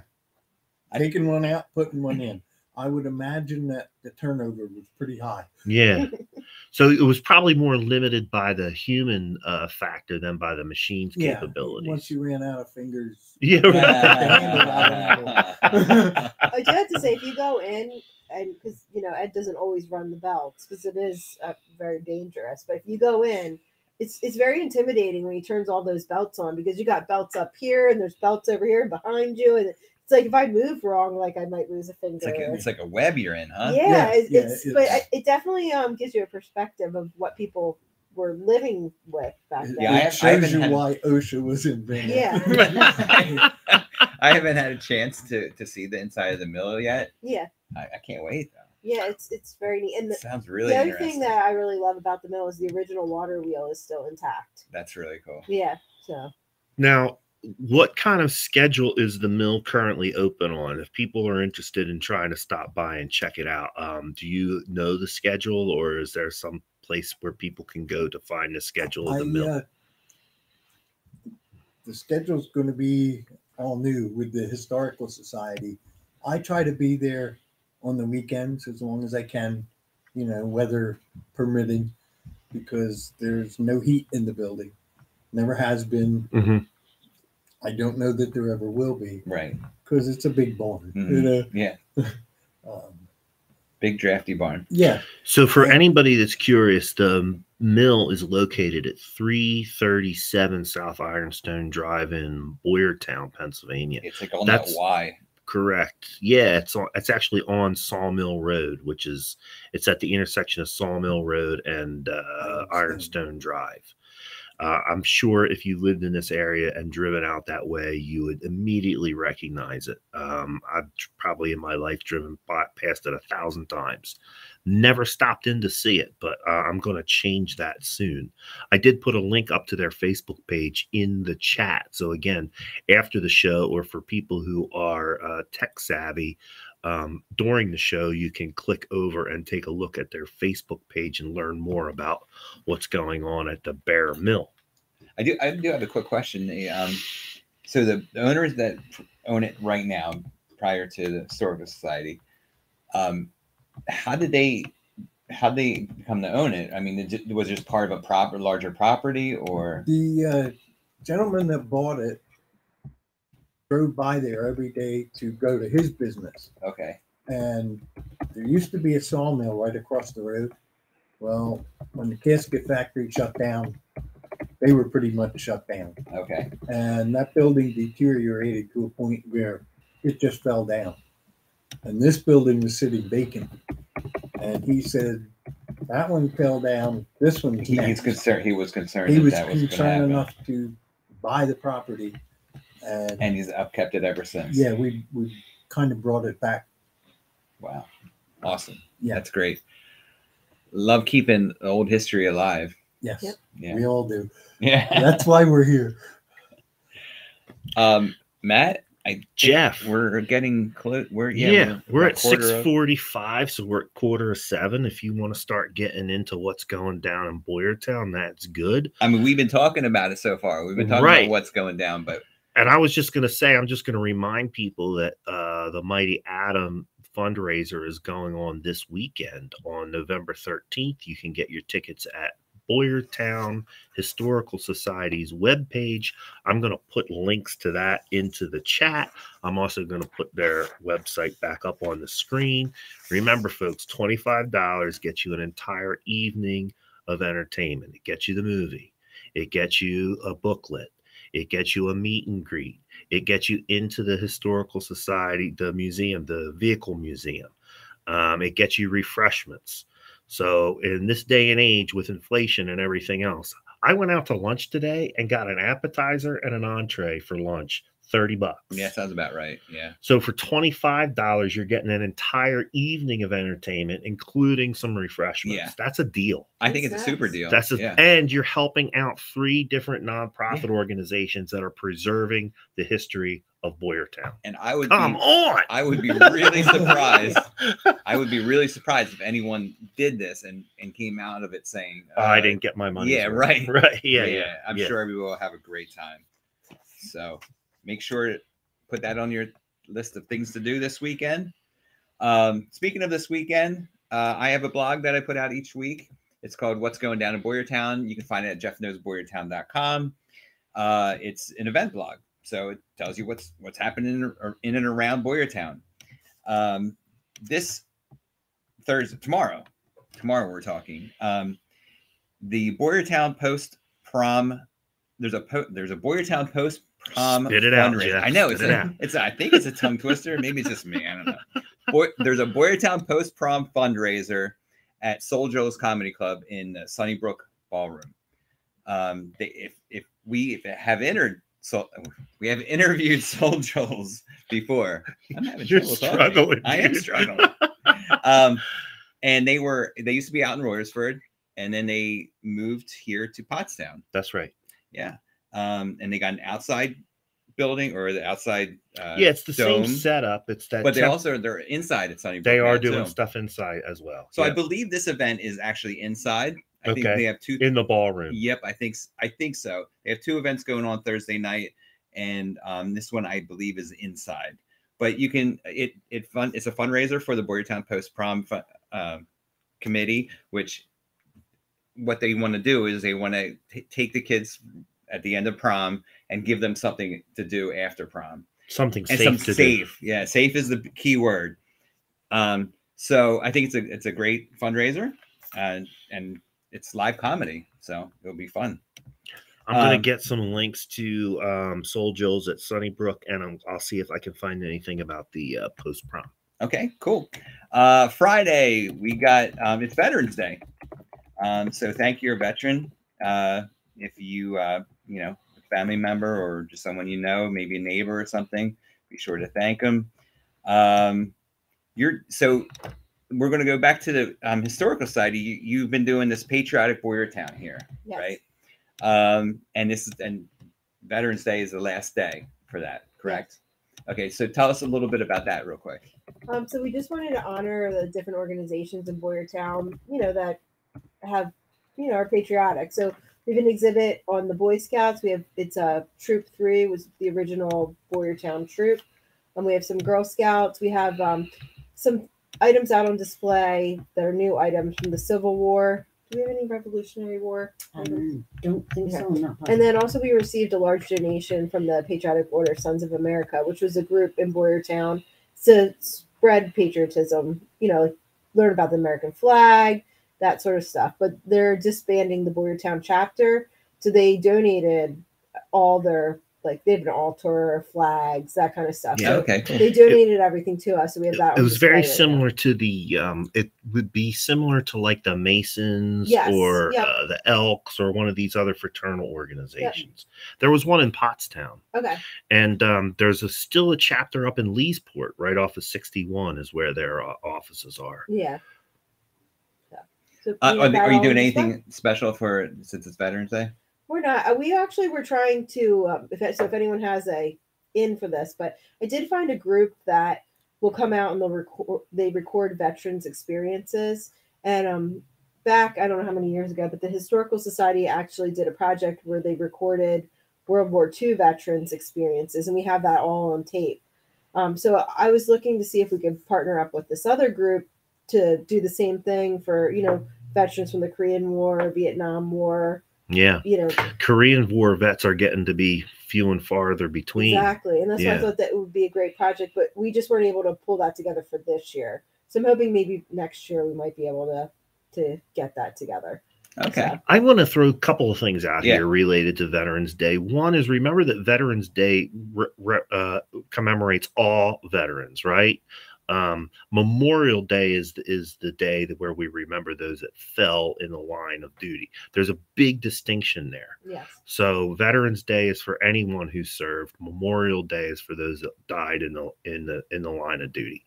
Taking one out, putting one in. I would imagine that the turnover was pretty high. Yeah. So it was probably more limited by the human factor than by the machine's capabilities. Once you ran out of fingers. Yeah. Right. I do have to say, if you go in, and because, you know, know, Ed doesn't always run the bell because it is very dangerous. But if you go in, it's very intimidating when he turns all those belts on, because you got belts up here and there's belts over here and behind you. And it's like if I move wrong, like I might lose a finger. It's like a web you're in, huh? Yeah. It's but it definitely gives you a perspective of what people were living with back then. Yeah, it shows you why OSHA was invented. Yeah. I haven't had a chance to see the inside of the mill yet. Yeah. I can't wait though. Yeah, it's very neat. And sounds really interesting. The other thing that I really love about the mill is the original water wheel is still intact. That's really cool. Yeah. So now, what kind of schedule is the mill currently open on? If people are interested in trying to stop by and check it out, do you know the schedule, or is there some place where people can go to find the schedule of the mill? The schedule is going to be all new with the Historical Society. I try to be there on the weekends as long as I can, you know, weather permitting, because there's no heat in the building. Never has been. Mm-hmm. I don't know that there ever will be. Right. Because it's a big barn. Mm-hmm. You know? Yeah. Big drafty barn. Yeah. So for anybody that's curious, the mill is located at 337 South Ironstone Drive in Boyertown, Pennsylvania. It's like on that Y. Correct. Yeah, it's actually on Sawmill Road, which is it's at the intersection of Sawmill Road and Ironstone Drive. I'm sure if you lived in this area and driven out that way, you would immediately recognize it. I've probably in my life driven past it 1,000 times. Never stopped in to see it, but I'm going to change that soon. I did put a link up to their Facebook page in the chat. So again, after the show, or for people who are tech savvy, during the show, you can click over and take a look at their Facebook page and learn more about what's going on at the Bear Mill. I do have a quick question. So the owners that own it right now, prior to the Historical Society, how did they come to own it? I mean, it was just part of a larger property, or the gentleman that bought it drove by there every day to go to his business. Okay. And there used to be a sawmill right across the road. Well, when the casket factory shut down, they were pretty much shut down. Okay. And that building deteriorated to a point where it just fell down. And this building was sitting vacant. And he said, that one fell down. This one. He was concerned. He was concerned enough to buy the property. And he's upkept it ever since. Yeah, we kind of brought it back. Wow. Awesome. Yeah. That's great. Love keeping old history alive. Yes. Yep. Yeah. We all do. Yeah. That's why we're here. Matt, Jeff, we're getting close. We're at 6:45, so we're at 6:45. If you want to start getting into what's going down in Boyertown, that's good. I mean, we've been talking about it so far. We've been talking about what's going down, but and I was just going to say, I'm just going to remind people that the Mighty Adam fundraiser is going on this weekend on November 13th. You can get your tickets at Boyertown Historical Society's webpage. I'm going to put links to that into the chat. I'm also going to put their website back up on the screen. Remember, folks, $25 gets you an entire evening of entertainment. It gets you the movie. It gets you a booklet. It gets you a meet and greet. It gets you into the Historical Society, the museum, the vehicle museum. It gets you refreshments. So in this day and age with inflation and everything else, I went out to lunch today and got an appetizer and an entree for lunch, $30. Yeah, sounds about right. Yeah. So for $25, you're getting an entire evening of entertainment, including some refreshments. Yeah. That's a deal. I think it's a super deal. And you're helping out 3 different nonprofit organizations that are preserving the history of Boyertown. And I would be really surprised. I would be really surprised if anyone did this and came out of it saying, I didn't get my money. Yeah, right. Right. Yeah. I'm sure everyone will have a great time. So make sure to put that on your list of things to do this weekend. Speaking of this weekend, I have a blog that I put out each week. It's called What's Going Down in Boyertown. You can find it at jeffknowsboyertown.com. It's an event blog, so it tells you what's happening in and around Boyertown. This Thursday, tomorrow we're talking. The Boyertown Post Prom. There's a Boyertown Post Prom fundraiser. I know I think it's a tongue twister. Maybe it's just me. I don't know. There's a Boyertown Post Prom fundraiser at Soul Joe's Comedy Club in the Sunnybrook Ballroom. We have interviewed Soul Joel's before. I'm having trouble struggling. Dude. I am struggling. And they used to be out in Royersford, and then they moved here to Pottstown. That's right. Yeah. And they got an outside building, or the outside. Yeah, it's the dome. Same setup. It's that. But they're inside at Sunnybrook. They are doing stuff inside as well. So yeah. I believe this event is actually inside. I think they have two in the ballroom. Yep, I think so. They have two events going on Thursday night, and this one I believe is inside. But you can it's a fundraiser for the Boyertown Post Prom committee, which what they want to do is they want to take the kids at the end of prom and give them something to do after prom. Something safe to do. Yeah, safe is the key word. So I think it's a great fundraiser, and it's live comedy, so it'll be fun. I'm gonna get some links to Soul Joe's at Sunnybrook, and I'll see if I can find anything about the post prom. Okay, cool. Friday we got it's Veterans Day, so thank your veteran. If you a family member or just someone you know, maybe a neighbor or something, be sure to thank them. We're going to go back to the Historical Society. You've been doing this patriotic Boyertown here, yes, right? And Veterans Day is the last day for that, correct? Okay, so tell us a little bit about that real quick. So we just wanted to honor the different organizations in Boyertown, that have, are patriotic. So we have an exhibit on the Boy Scouts. It's Troop 3 was the original Boyertown troop, and we have some Girl Scouts. We have some items out on display that are new items from the Civil War. Do we have any Revolutionary War? I don't think so. No. And then also we received a large donation from the Patriotic Order Sons of America, which was a group in Boyertown to spread patriotism, learn about the American flag, that sort of stuff. But they're disbanding the Boyertown chapter, so they donated all their they have an altar, flags, that kind of stuff. Yeah, so okay. They donated everything to us, so we have that. It was very similar to the. It would be similar to the Masons, yes, or the Elks, or one of these other fraternal organizations. Yep. There was one in Pottstown. Okay. And there's still a chapter up in Leesport, right off of 61, is where their offices are. Yeah. So are you doing anything special for since it's Veterans Day? We're not. We actually were trying to, if anyone has a in for this, but I did find a group that will come out and they record veterans' experiences. And back, I don't know how many years ago, but the Historical Society actually did a project where they recorded World War II veterans' experiences, and we have that all on tape. So I was looking to see if we could partner up with this other group to do the same thing for, veterans from the Korean War, Vietnam War. Yeah, Korean War vets are getting to be few and farther between. Exactly, and that's why I thought that it would be a great project, but we just weren't able to pull that together for this year. So I'm hoping maybe next year we might be able to get that together. Okay. So. I want to throw a couple of things out here related to Veterans Day. One is remember that Veterans Day commemorates all veterans, right? Memorial Day is the day where we remember those that fell in the line of duty. There's a big distinction there. Yes. So Veterans Day is for anyone who served. Memorial Day is for those that died in the line of duty.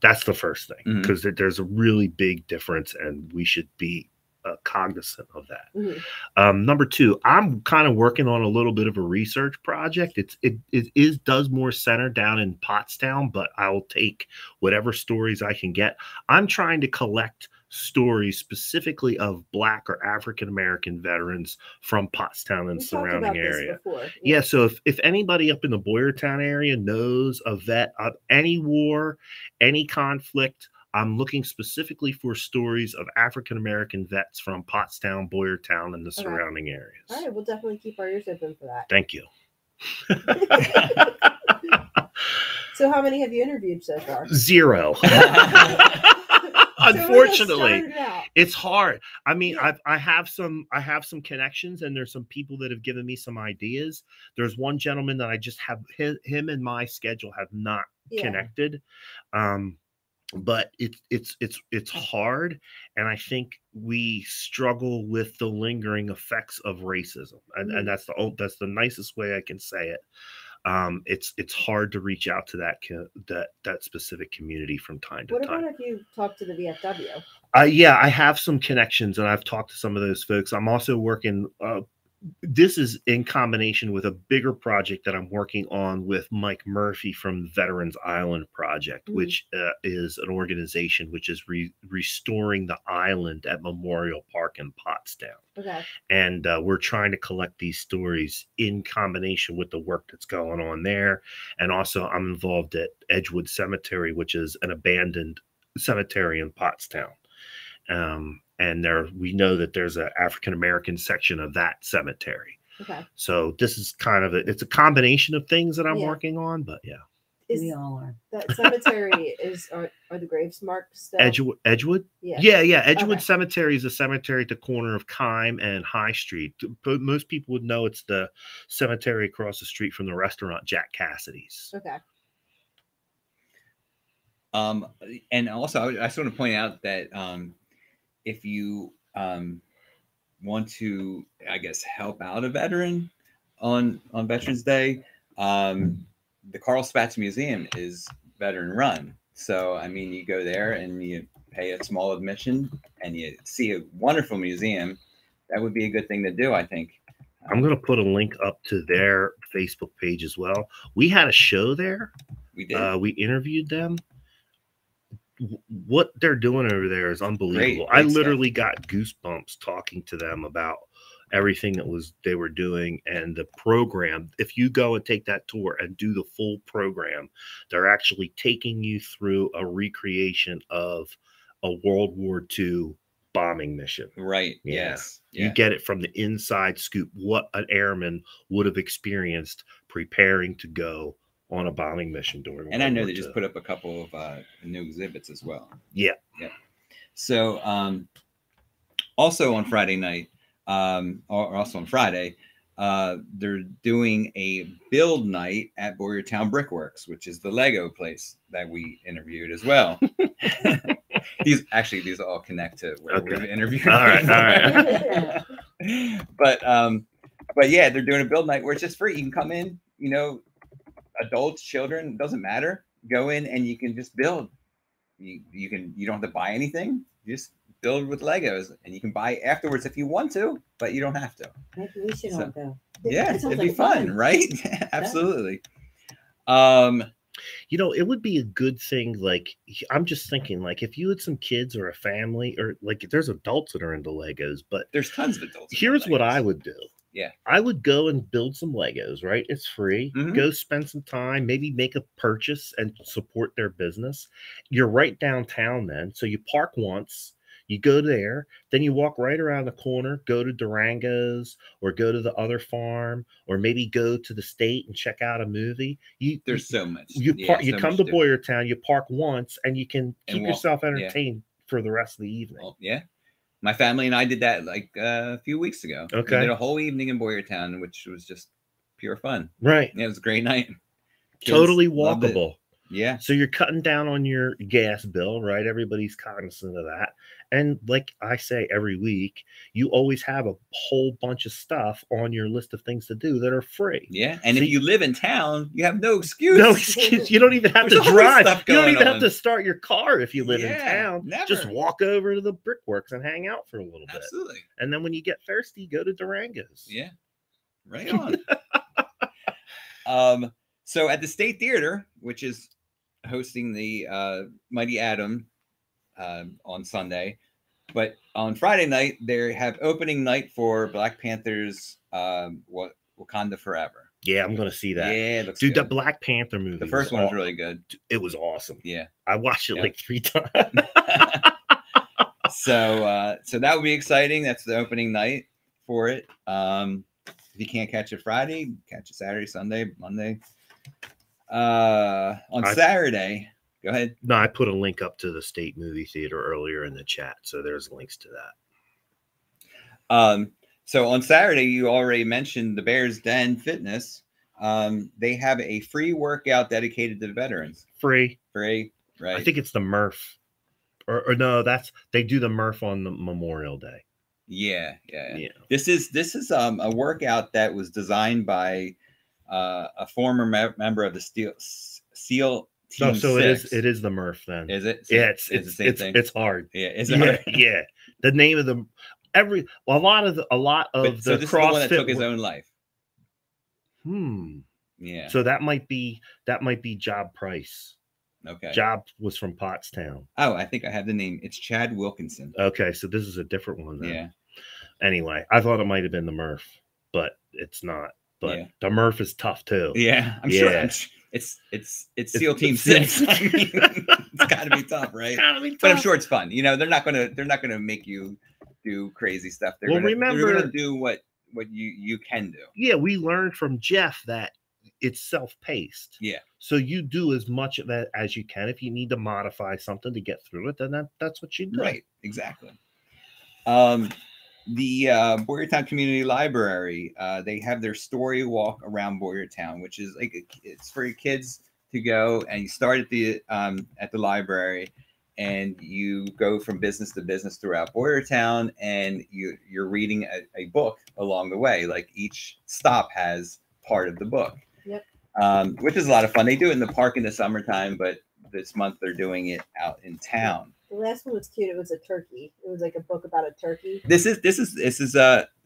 That's the first thing, because there's a really big difference, and we should be cognizant of that. Number two, I'm kind of working on a little bit of a research project. It does more center down in Pottstown, but I'll take whatever stories I can get. I'm trying to collect stories specifically of Black or African American veterans from Pottstown and surrounding area. Yeah. So if anybody up in the Boyertown area knows a vet of any war, any conflict, I'm looking specifically for stories of African-American vets from Pottstown, Boyertown, and the surrounding areas. All right. We'll definitely keep our ears open for that. Thank you. So how many have you interviewed so far? Zero. Unfortunately, it's hard. I mean, yeah. I have some connections, and there's some people that have given me some ideas. There's one gentleman that I just have him and my schedule have not connected. But it's hard, and I think we struggle with the lingering effects of racism, and, and that's the nicest way I can say it. It's hard to reach out to that specific community from time to time. What about if you talk to the VFW? Yeah, I have some connections, and I've talked to some of those folks. I'm also working. This is in combination with a bigger project that I'm working on with Mike Murphy from Veterans Island Project, which is an organization which is restoring the island at Memorial Park in Pottstown. Okay. And we're trying to collect these stories in combination with the work that's going on there. And also I'm involved at Edgewood Cemetery, which is an abandoned cemetery in Pottstown. And we know that there's an African-American section of that cemetery. Okay. So this is kind of it's a combination of things that I'm working on, but yeah. We all are. That cemetery are the graves marked still? Edgewood? Yeah. Yeah. Edgewood Cemetery is a cemetery at the corner of Keim and High Street. Most people would know it's the cemetery across the street from the restaurant Jack Cassidy's. Okay. And also, I just want to point out that if you want to, I guess, help out a veteran on Veterans Day, the Carl Spatz Museum is veteran-run. So, I mean, you go there and you pay a small admission and you see a wonderful museum. That would be a good thing to do, I think. I'm going to put a link up to their Facebook page as well. We had a show there. We did. We interviewed them. What they're doing over there is unbelievable. Great I literally got goosebumps talking to them about everything that they were doing and the program. If you go and take that tour and do the full program, they're actually taking you through a recreation of a World War II bombing mission. Right. Yeah. Yes. Yeah. You get it from the inside scoop, what an airman would have experienced preparing to go on a bombing mission during. And I know they just put up a couple of new exhibits as well. Yeah. Yeah. So also on Friday night, they're doing a build night at Boyertown Brickworks, which is the Lego place that we interviewed as well. these all connect to where we've interviewed. All right. But yeah, they're doing a build night where it's just free. You can come in, you know, adults, children, doesn't matter. Go in and you can just build. You don't have to buy anything. You just build with Legos, and you can buy afterwards if you want to, but you don't have to. Maybe we should all go. Yeah, it'd be fun, right? Absolutely. You know, it would be a good thing. Like, I'm just thinking, like, if you had some kids or a family, or like, there's adults that are into Legos, but there's tons of adults. Here's what I would do. Yeah, I would go and build some Legos, right? It's free. Go spend some time, maybe make a purchase and support their business. You're right downtown then. So you park once, you go there, then you walk right around the corner, go to Durango's or go to the other farm or maybe go to the state and check out a movie. There's so much. You come to Boyertown, you park once, and you can keep yourself entertained for the rest of the evening. Well, yeah. My family and I did that like a few weeks ago. Okay. We did a whole evening in Boyertown, which was just pure fun. Right. Yeah, it was a great night. Kids totally walkable. Yeah. So you're cutting down on your gas bill, right? Everybody's cognizant of that. And like I say every week, you always have a whole bunch of stuff on your list of things to do that are free. Yeah. And so if you live in town, you have no excuse. No excuse. You don't even have to drive. You don't even have to start your car if you live in town. Never. Just walk over to the Brickworks and hang out for a little bit. Absolutely. And then when you get thirsty, go to Durango's. Yeah. Right on. So at the State Theater, which is hosting the Mighty Adam on Sunday, but on Friday night they have opening night for Black Panther's Wakanda Forever. Yeah, I'm gonna see that. Yeah, it looks good. The Black Panther movie, the first one was really good. It was awesome. Yeah, I watched it like 3 times. So that would be exciting. That's the opening night for it. If you can't catch it Friday, catch it Saturday, Sunday, Monday. On Saturday, Go ahead. No, I put a link up to the State Movie Theater earlier in the chat, so there's links to that. So on Saturday, you already mentioned the Bear's Den Fitness. They have a free workout dedicated to the veterans. Free, right? I think it's the Murph, or no, that's they do the Murph on the Memorial Day. Yeah. This is a workout that was designed by a former member of the SEAL. Team so it is the Murph then. Is it? So yeah, it's the same thing. It's hard. Yeah, it's hard. Yeah. The name of the a lot of the this CrossFit is the one that took his own life. Yeah. So that might be Job Price. Okay. Job was from Pottstown. Oh, I think I have the name. It's Chad Wilkinson. Okay, so this is a different one then. Yeah. Anyway, I thought it might have been the Murph, but it's not. But yeah. The Murph is tough too. Yeah, I'm sure. It's SEAL Team Six. I mean, it's got to be tough, right? But I'm sure it's fun. You know, they're not gonna make you do crazy stuff. They're gonna do what you can do. Yeah, we learned from Jeff that it's self-paced. Yeah. So you do as much of that as you can. If you need to modify something to get through it, then that's what you do. Right. Exactly. The Boyertown Community Library, they have their story walk around Boyertown, which is like it's for kids to go, and you start at the library, and you go from business to business throughout Boyertown, and you're reading a book along the way. Like each stop has part of the book. Yep. Which is a lot of fun. They do it in the park in the summertime, but this month they're doing it out in town. The last one was cute. It was a turkey. It was like a book about a turkey. This is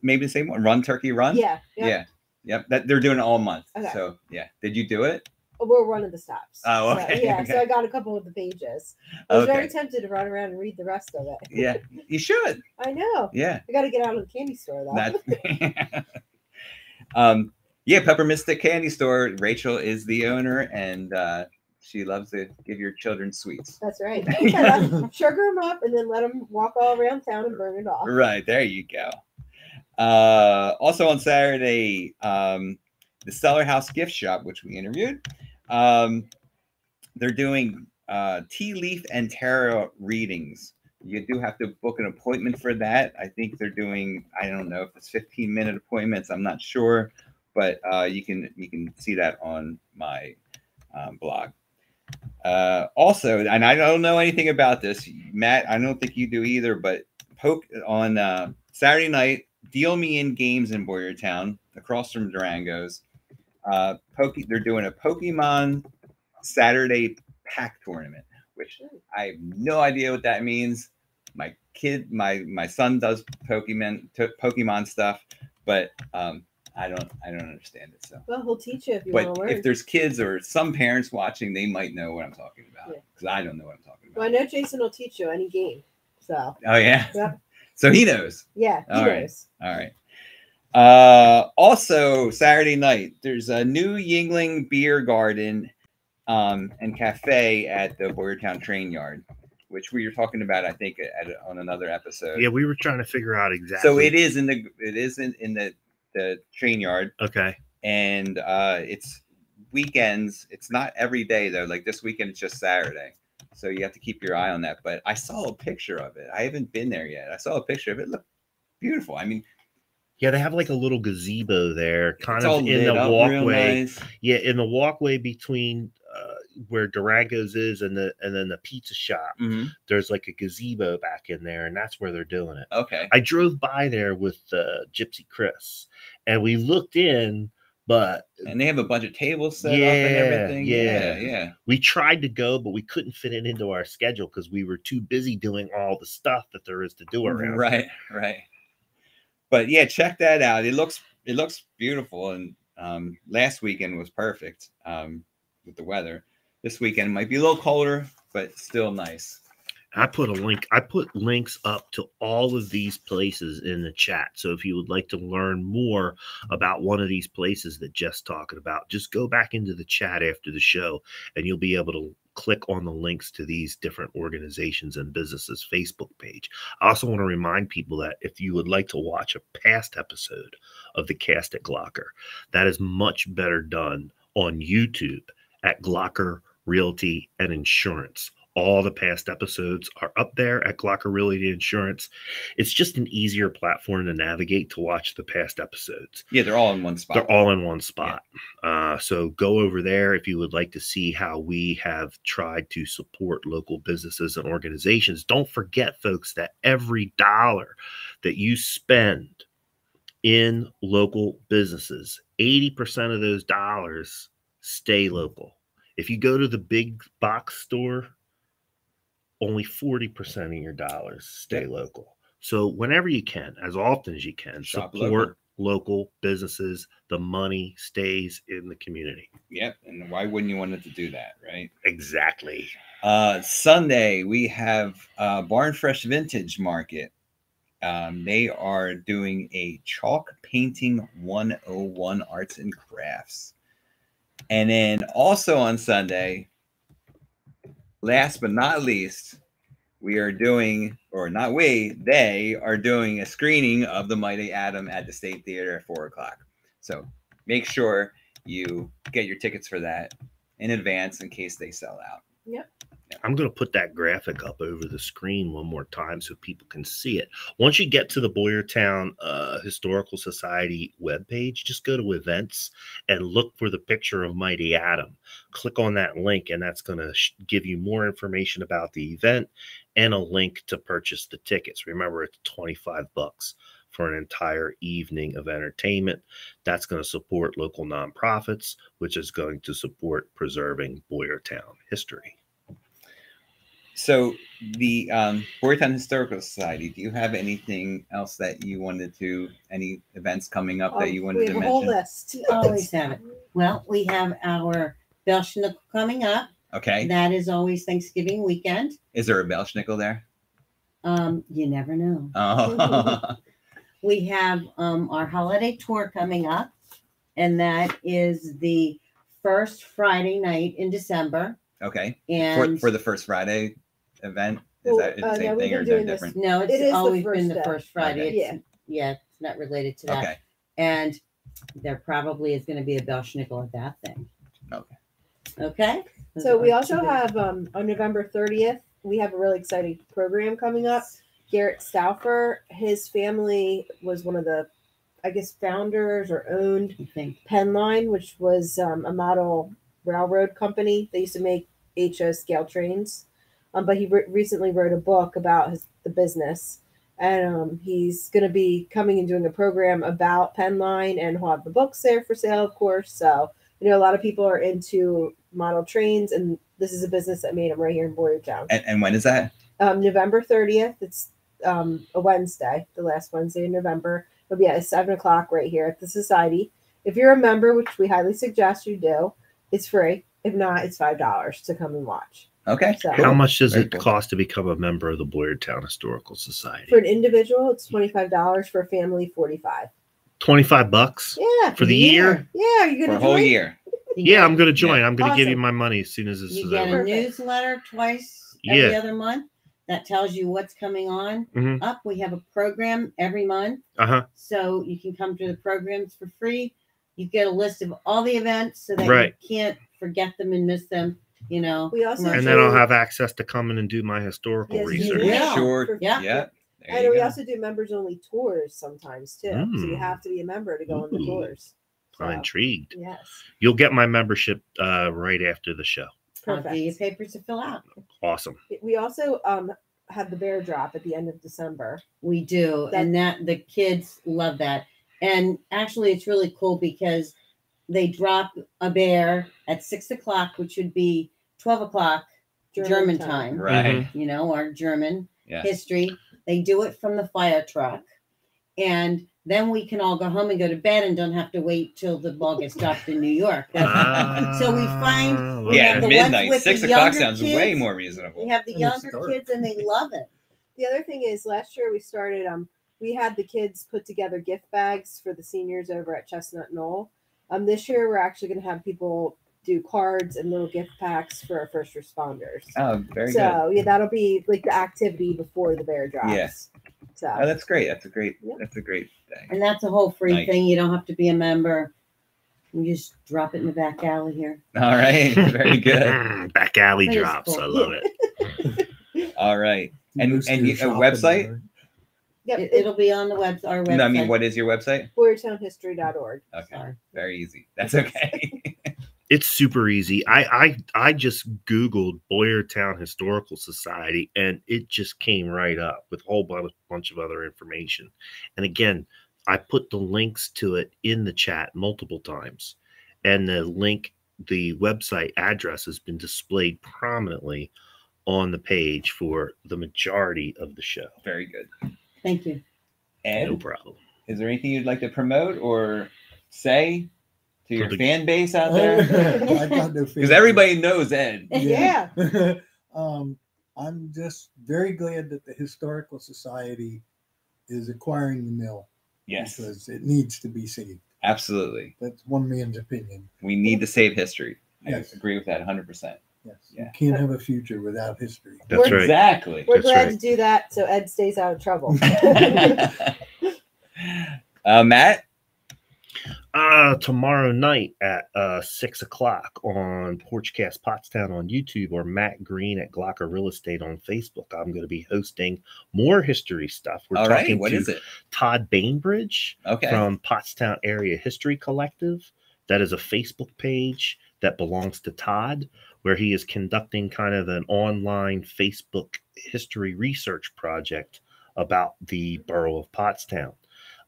maybe the same one. Run Turkey Run. Yeah. Yep. Yeah. Yep. That they're doing it all month. Okay. So yeah. Did you do it? Oh, we're one of the stops. Oh, okay. So, yeah. Okay. So I got a couple of the pages. I was very tempted to run around and read the rest of it. Yeah. You should. I know. Yeah. I got to get out of the candy store though. Yeah, Peppermistic Candy Store. Rachel is the owner, and she loves to give your children sweets. That's right. Sugar them up and then let them walk all around town and burn it off. Right. There you go. Also on Saturday, the Cellar House Gift Shop, which we interviewed, they're doing tea leaf and tarot readings. You do have to book an appointment for that. I think they're doing, I don't know if it's 15-minute appointments. I'm not sure. But you can see that on my blog. Also, and I don't know anything about this, Matt, I don't think you do either, but on Saturday night, Deal Me In Games in Boyertown, across from Durango's. They're doing a Pokemon Saturday pack tournament, which I have no idea what that means. My kid, my son does Pokemon stuff, but I don't understand it. So well, he'll teach you if you want to learn. If there's kids or some parents watching, they might know what I'm talking about because I don't know what I'm talking about. Well, I know Jason will teach you any game. So so he knows. Yeah, he knows. All right. Also Saturday night, there's a new Yingling beer garden and cafe at the Boyertown Train Yard, which we were talking about, I think, on another episode. Yeah, we were trying to figure out exactly. So it is in the train yard. Okay. And it's weekends. It's not every day though. Like this weekend, it's just Saturday. So you have to keep your eye on that. But I saw a picture of it. I haven't been there yet. I saw a picture of it. It looked beautiful. I mean, yeah, they have like a little gazebo there, kind of in the walkway. Nice. Yeah, in the walkway between where Durango's is and then the pizza shop. Mm-hmm. There's like a gazebo back in there, and that's where they're doing it. Okay. I drove by there with Gypsy Chris, and we looked in, and they have a bunch of tables set up and everything. Yeah. We tried to go, but we couldn't fit it into our schedule because we were too busy doing all the stuff that there is to do around. Right. But yeah, check that out. It looks beautiful, and last weekend was perfect with the weather. This weekend might be a little colder, but still nice. I put links up to all of these places in the chat. So if you would like to learn more about one of these places that Jeff's talking about, just go back into the chat after the show, and you'll be able to click on the links to these different organizations and businesses' Facebook page. I also want to remind people that if you would like to watch a past episode of the Cast at Glocker, that is much better done on YouTube at Glocker Realty and Insurance. All the past episodes are up there at Glocker Realty Insurance. It's just an easier platform to navigate to watch the past episodes. Yeah, they're all in one spot. They're all in one spot. Yeah. So go over there if you would like to see how we have tried to support local businesses and organizations. Don't forget, folks, that every dollar that you spend in local businesses, 80% of those dollars stay local. If you go to the big box store, only 40% of your dollars stay local. So whenever you can, as often as you can, support local businesses. The money stays in the community. Yep. And why wouldn't you want it to do that, right? Exactly. Sunday, we have Barn Fresh Vintage Market. They are doing a Chalk Painting 101 Arts and Crafts. And then also on Sunday, last but not least, we are doing, or not we, they are doing a screening of The Mighty Atom at the State Theater at 4 o'clock. So make sure you get your tickets for that in advance in case they sell out. Yep. I'm going to put that graphic up over the screen one more time so people can see it. Once you get to the Boyertown Historical Society webpage, just go to events and look for the picture of Mighty Adam. Click on that link, and that's going to give you more information about the event and a link to purchase the tickets. Remember, it's $25 for an entire evening of entertainment. That's going to support local nonprofits, which is going to support preserving Boyertown history. So the Boyertown Historical Society, do you have anything else that you wanted to, any events coming up that you wanted to mention? We have a whole list. Always have it. Well, we have our Belschnickel coming up. Okay. That is always Thanksgiving weekend. Is there a Belschnickel there? You never know. Oh. We have our holiday tour coming up, and that is the first Friday night in December. Okay. And for the first Friday event, is that the same thing or is that different? No, it's always been the first Friday. Okay. Yeah, it's not related to that. Okay. And there probably is going to be a Belschnickel at that thing. Okay. Okay. So we also have on November 30th, we have a really exciting program coming up. Garrett Stauffer, his family was one of the, I guess, founders or owned Penn Line, which was a model railroad company. They used to make HO scale trains, but he recently wrote a book about the business, and he's going to be coming and doing a program about Penn Line, and he'll have the books there for sale, of course. So, you know, a lot of people are into model trains, and this is a business that made them right here in Boyertown. And when is that? November 30th. It's a Wednesday, the last Wednesday in November. It'll be at 7 o'clock right here at the Society. If you're a member, which we highly suggest you do, it's free. If not, it's $5 to come and watch. Okay. So, how much does it cost to become a member of the Boyertown Historical Society? For an individual, it's $25. For a family, $45. $25? Yeah. For the year? Yeah. Are you going to join? For a whole year. Yeah, I'm going to join. Yeah. I'm going to give you my money as soon as this is over. You get a newsletter twice every other month that tells you what's coming on. Mm-hmm. We have a program every month. Uh-huh. So you can come to the programs for free. You get a list of all the events so that you can't forget them and miss them, you know. We also then I'll have access to come in and do my historical research. Sure. Yeah. And we also do members-only tours sometimes, too. Mm. So you have to be a member to go on the tours. So, I'm intrigued. Yes. You'll get my membership right after the show. Perfect. I'll give you papers to fill out. Awesome. We also have the bear drop at the end of December. We do. And the kids love that. And actually, it's really cool because they drop a bear at 6 o'clock, which would be 12 o'clock German time, right? You know, our German history. They do it from the fire truck, and then we can all go home and go to bed and don't have to wait till the ball gets dropped in New York. So we find midnight, 6 o'clock sounds way more reasonable. We have the younger kids, and they love it. The other thing is, last year we started we had the kids put together gift bags for the seniors over at Chestnut Knoll. This year, we're actually going to have people do cards and little gift packs for our first responders. Oh, very good. So, yeah, that'll be like the activity before the bear drops. Yes. So. Oh, that's great. That's a great thing. And that's a whole free thing. You don't have to be a member. Can you just drop it in the back alley here? All right. Very good. Back alley drops. Cool. I love it. All right. And a website? There. Yep. It'll be on the web, our website. No, I mean, what is your website? BoyertownHistory.org. Okay. Sorry. Very easy. That's okay. It's super easy. I just Googled Boyertown Historical Society, and it just came right up with a whole bunch of other information. And again, I put the links to it in the chat multiple times. And the link, the website address has been displayed prominently on the page for the majority of the show. Very good. Thank you. Ed, no problem. Is there anything you'd like to promote or say? To your fan base out there? I got no fan. Because everybody knows Ed. Yeah. I'm just very glad that the Historical Society is acquiring the mill. Yes. Because it needs to be saved. Absolutely. That's one man's opinion. We need to save history. Yes. I agree with that 100%. Yes. Yeah. You can't have a future without history. That's right. Exactly. We're glad to do that so Ed stays out of trouble. Matt? Tomorrow night at 6 o'clock on PorchCast Pottstown on YouTube, or Matt Green at Glocker Real Estate on Facebook. I'm going to be hosting more history stuff. We're all talking right. What to is it? Todd Bainbridge from Pottstown Area History Collective. That is a Facebook page that belongs to Todd, where he is conducting kind of an online Facebook history research project about the borough of Pottstown.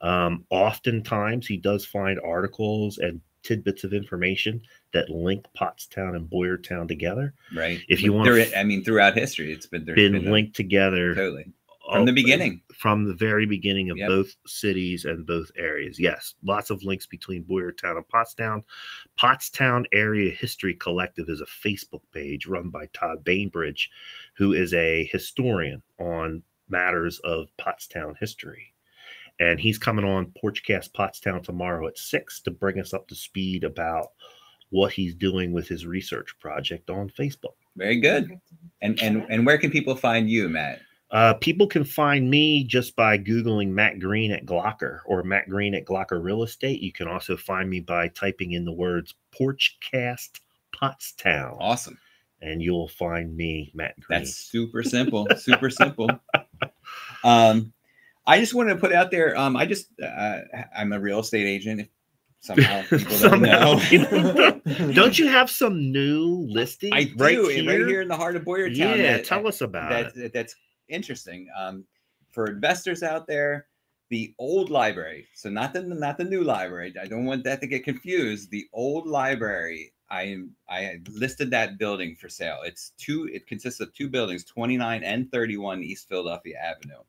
Oftentimes he does find articles and tidbits of information that link Pottstown and Boyertown together. Right. If you want, I mean, throughout history, it's been linked together totally from the beginning, from the very beginning of both cities and both areas. Yes. Lots of links between Boyertown and Pottstown. Pottstown Area History Collective is a Facebook page run by Todd Bainbridge, who is a historian on matters of Pottstown history. And he's coming on PorchCast Pottstown tomorrow at 6 to bring us up to speed about what he's doing with his research project on Facebook. Very good. And where can people find you, Matt? People can find me just by Googling Matt Green at Glocker or Matt Green at Glocker Real Estate. You can also find me by typing in the words PorchCast Pottstown. Awesome. And you'll find me, Matt Green. That's super simple. Super simple. I just want to put out there, I'm a real estate agent. If somehow people don't know. Don't you have some new listing? I do, right here in the heart of Boyertown. Yeah, tell us about it. That's interesting. For investors out there, the old library, so not the new library. I don't want that to get confused. The old library, I listed that building for sale. It consists of two buildings, 29 and 31 East Philadelphia Avenue.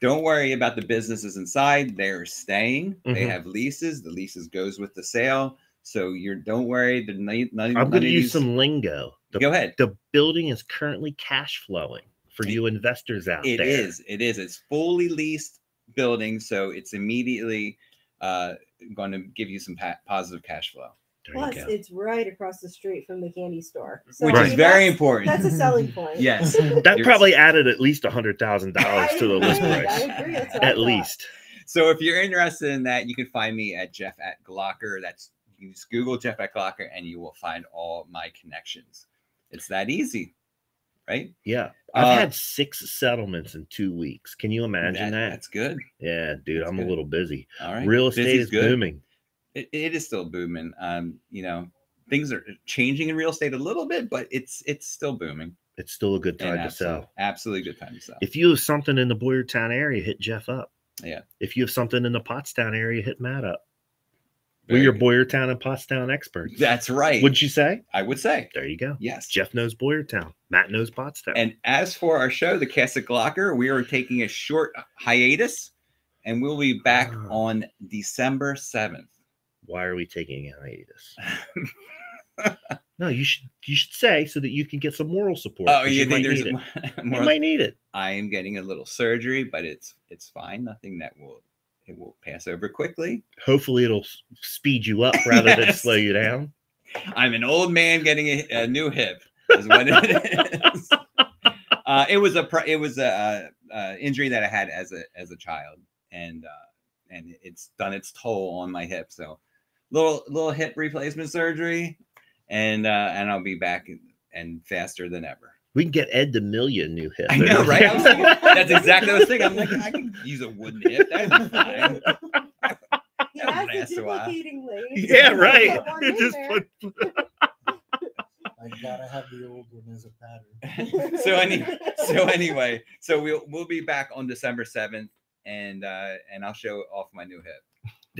Don't worry about the businesses inside. They're staying. Mm-hmm. They have leases. The leases goes with the sale. So don't worry. I'm going to use some lingo. Go ahead. The building is currently cash flowing for you investors out there. It is. It is. It's fully leased building. So it's immediately going to give you some positive cash flow. Plus, it's right across the street from the candy store, so which is very important. That's a selling point. Yes, that probably added at least $100,000 to the list price. I agree. At least. So, if you're interested in that, you can find me at Jeff at Glocker. You just Google Jeff at Glocker, and you will find all my connections. It's that easy, right? Yeah, I've had 6 settlements in 2 weeks. Can you imagine that? That's good. Yeah, dude, I'm a little busy. All right, real estate is booming. It is still booming. You know, things are changing in real estate a little bit, but it's still booming. It's still a good time to sell. Absolutely good time to sell. If you have something in the Boyertown area, hit Jeff up. Yeah. If you have something in the Pottstown area, hit Matt up. We're your Boyertown and Pottstown experts. That's right. Would you say? I would say. There you go. Yes. Jeff knows Boyertown. Matt knows Pottstown. And as for our show, The Cast at Glocker, we are taking a short hiatus, and we'll be back on December 7th. Why are we taking a hiatus? No, you should say so that you can get some moral support. Oh, you think there's you might need it. I am getting a little surgery, but it's fine. Nothing that will pass over quickly. Hopefully, it'll speed you up rather than slow you down. I'm an old man getting a new hip. Is what it is. It was a injury that I had as a child, and it's done its toll on my hip. So little hip replacement surgery, and I'll be back and faster than ever. We can get Ed to mill you a new hip. I know, right? I was thinking, that's exactly what I was thinking. I'm like, I can use a wooden hip. That's fine. That has a duplicating leg. Yeah, right. I gotta have the old one as a pattern. So we'll be back on December 7th, and I'll show off my new hip.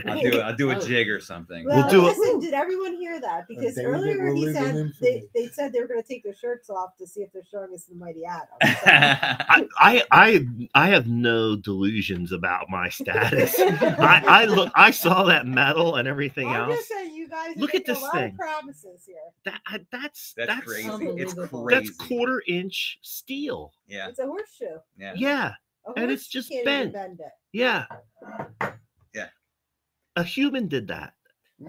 I'll do a jig or something. Well, listen, did everyone hear that? Because earlier he said they said they were going to take their shirts off to see if they're showing us the mighty Adam. So. I have no delusions about my status. I look, I saw that medal and everything else. You guys look at this thing. Promises here. That's crazy. It's crazy. That's quarter-inch steel. Yeah. It's a horseshoe. Yeah. Yeah. And it's just bent. Yeah. Yeah. A human did that.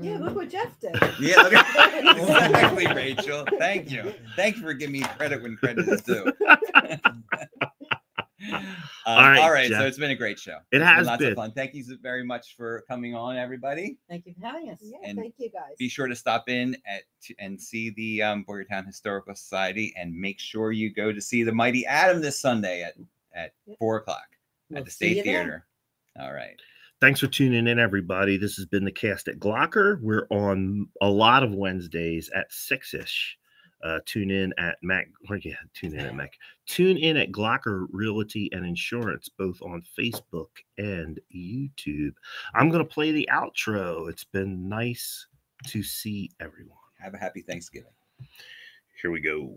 Yeah. Look what Jeff did. Yeah. Look at, exactly, Rachel. Thank you. Thank you for giving me credit when credit is due. All right, so it's been a great show. It has been lots of fun. Thank you very much for coming on, everybody. Thank you for having us. Yeah, thank you guys. Be sure to stop in and see the Boyertown Historical Society, and make sure you go to see the mighty Adam this Sunday at 4 o'clock at the State Theater. Then. All right. Thanks for tuning in, everybody. This has been the Cast at Glocker. We're on a lot of Wednesdays at 6-ish. Tune in at Glocker Realty and Insurance, both on Facebook and YouTube. I'm going to play the outro. It's been nice to see everyone. Have a happy Thanksgiving. Here we go.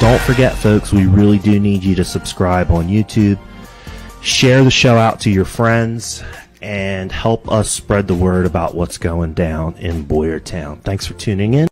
Don't forget, folks, we really do need you to subscribe on YouTube, share the show out to your friends, and help us spread the word about what's going down in Boyertown. Thanks for tuning in.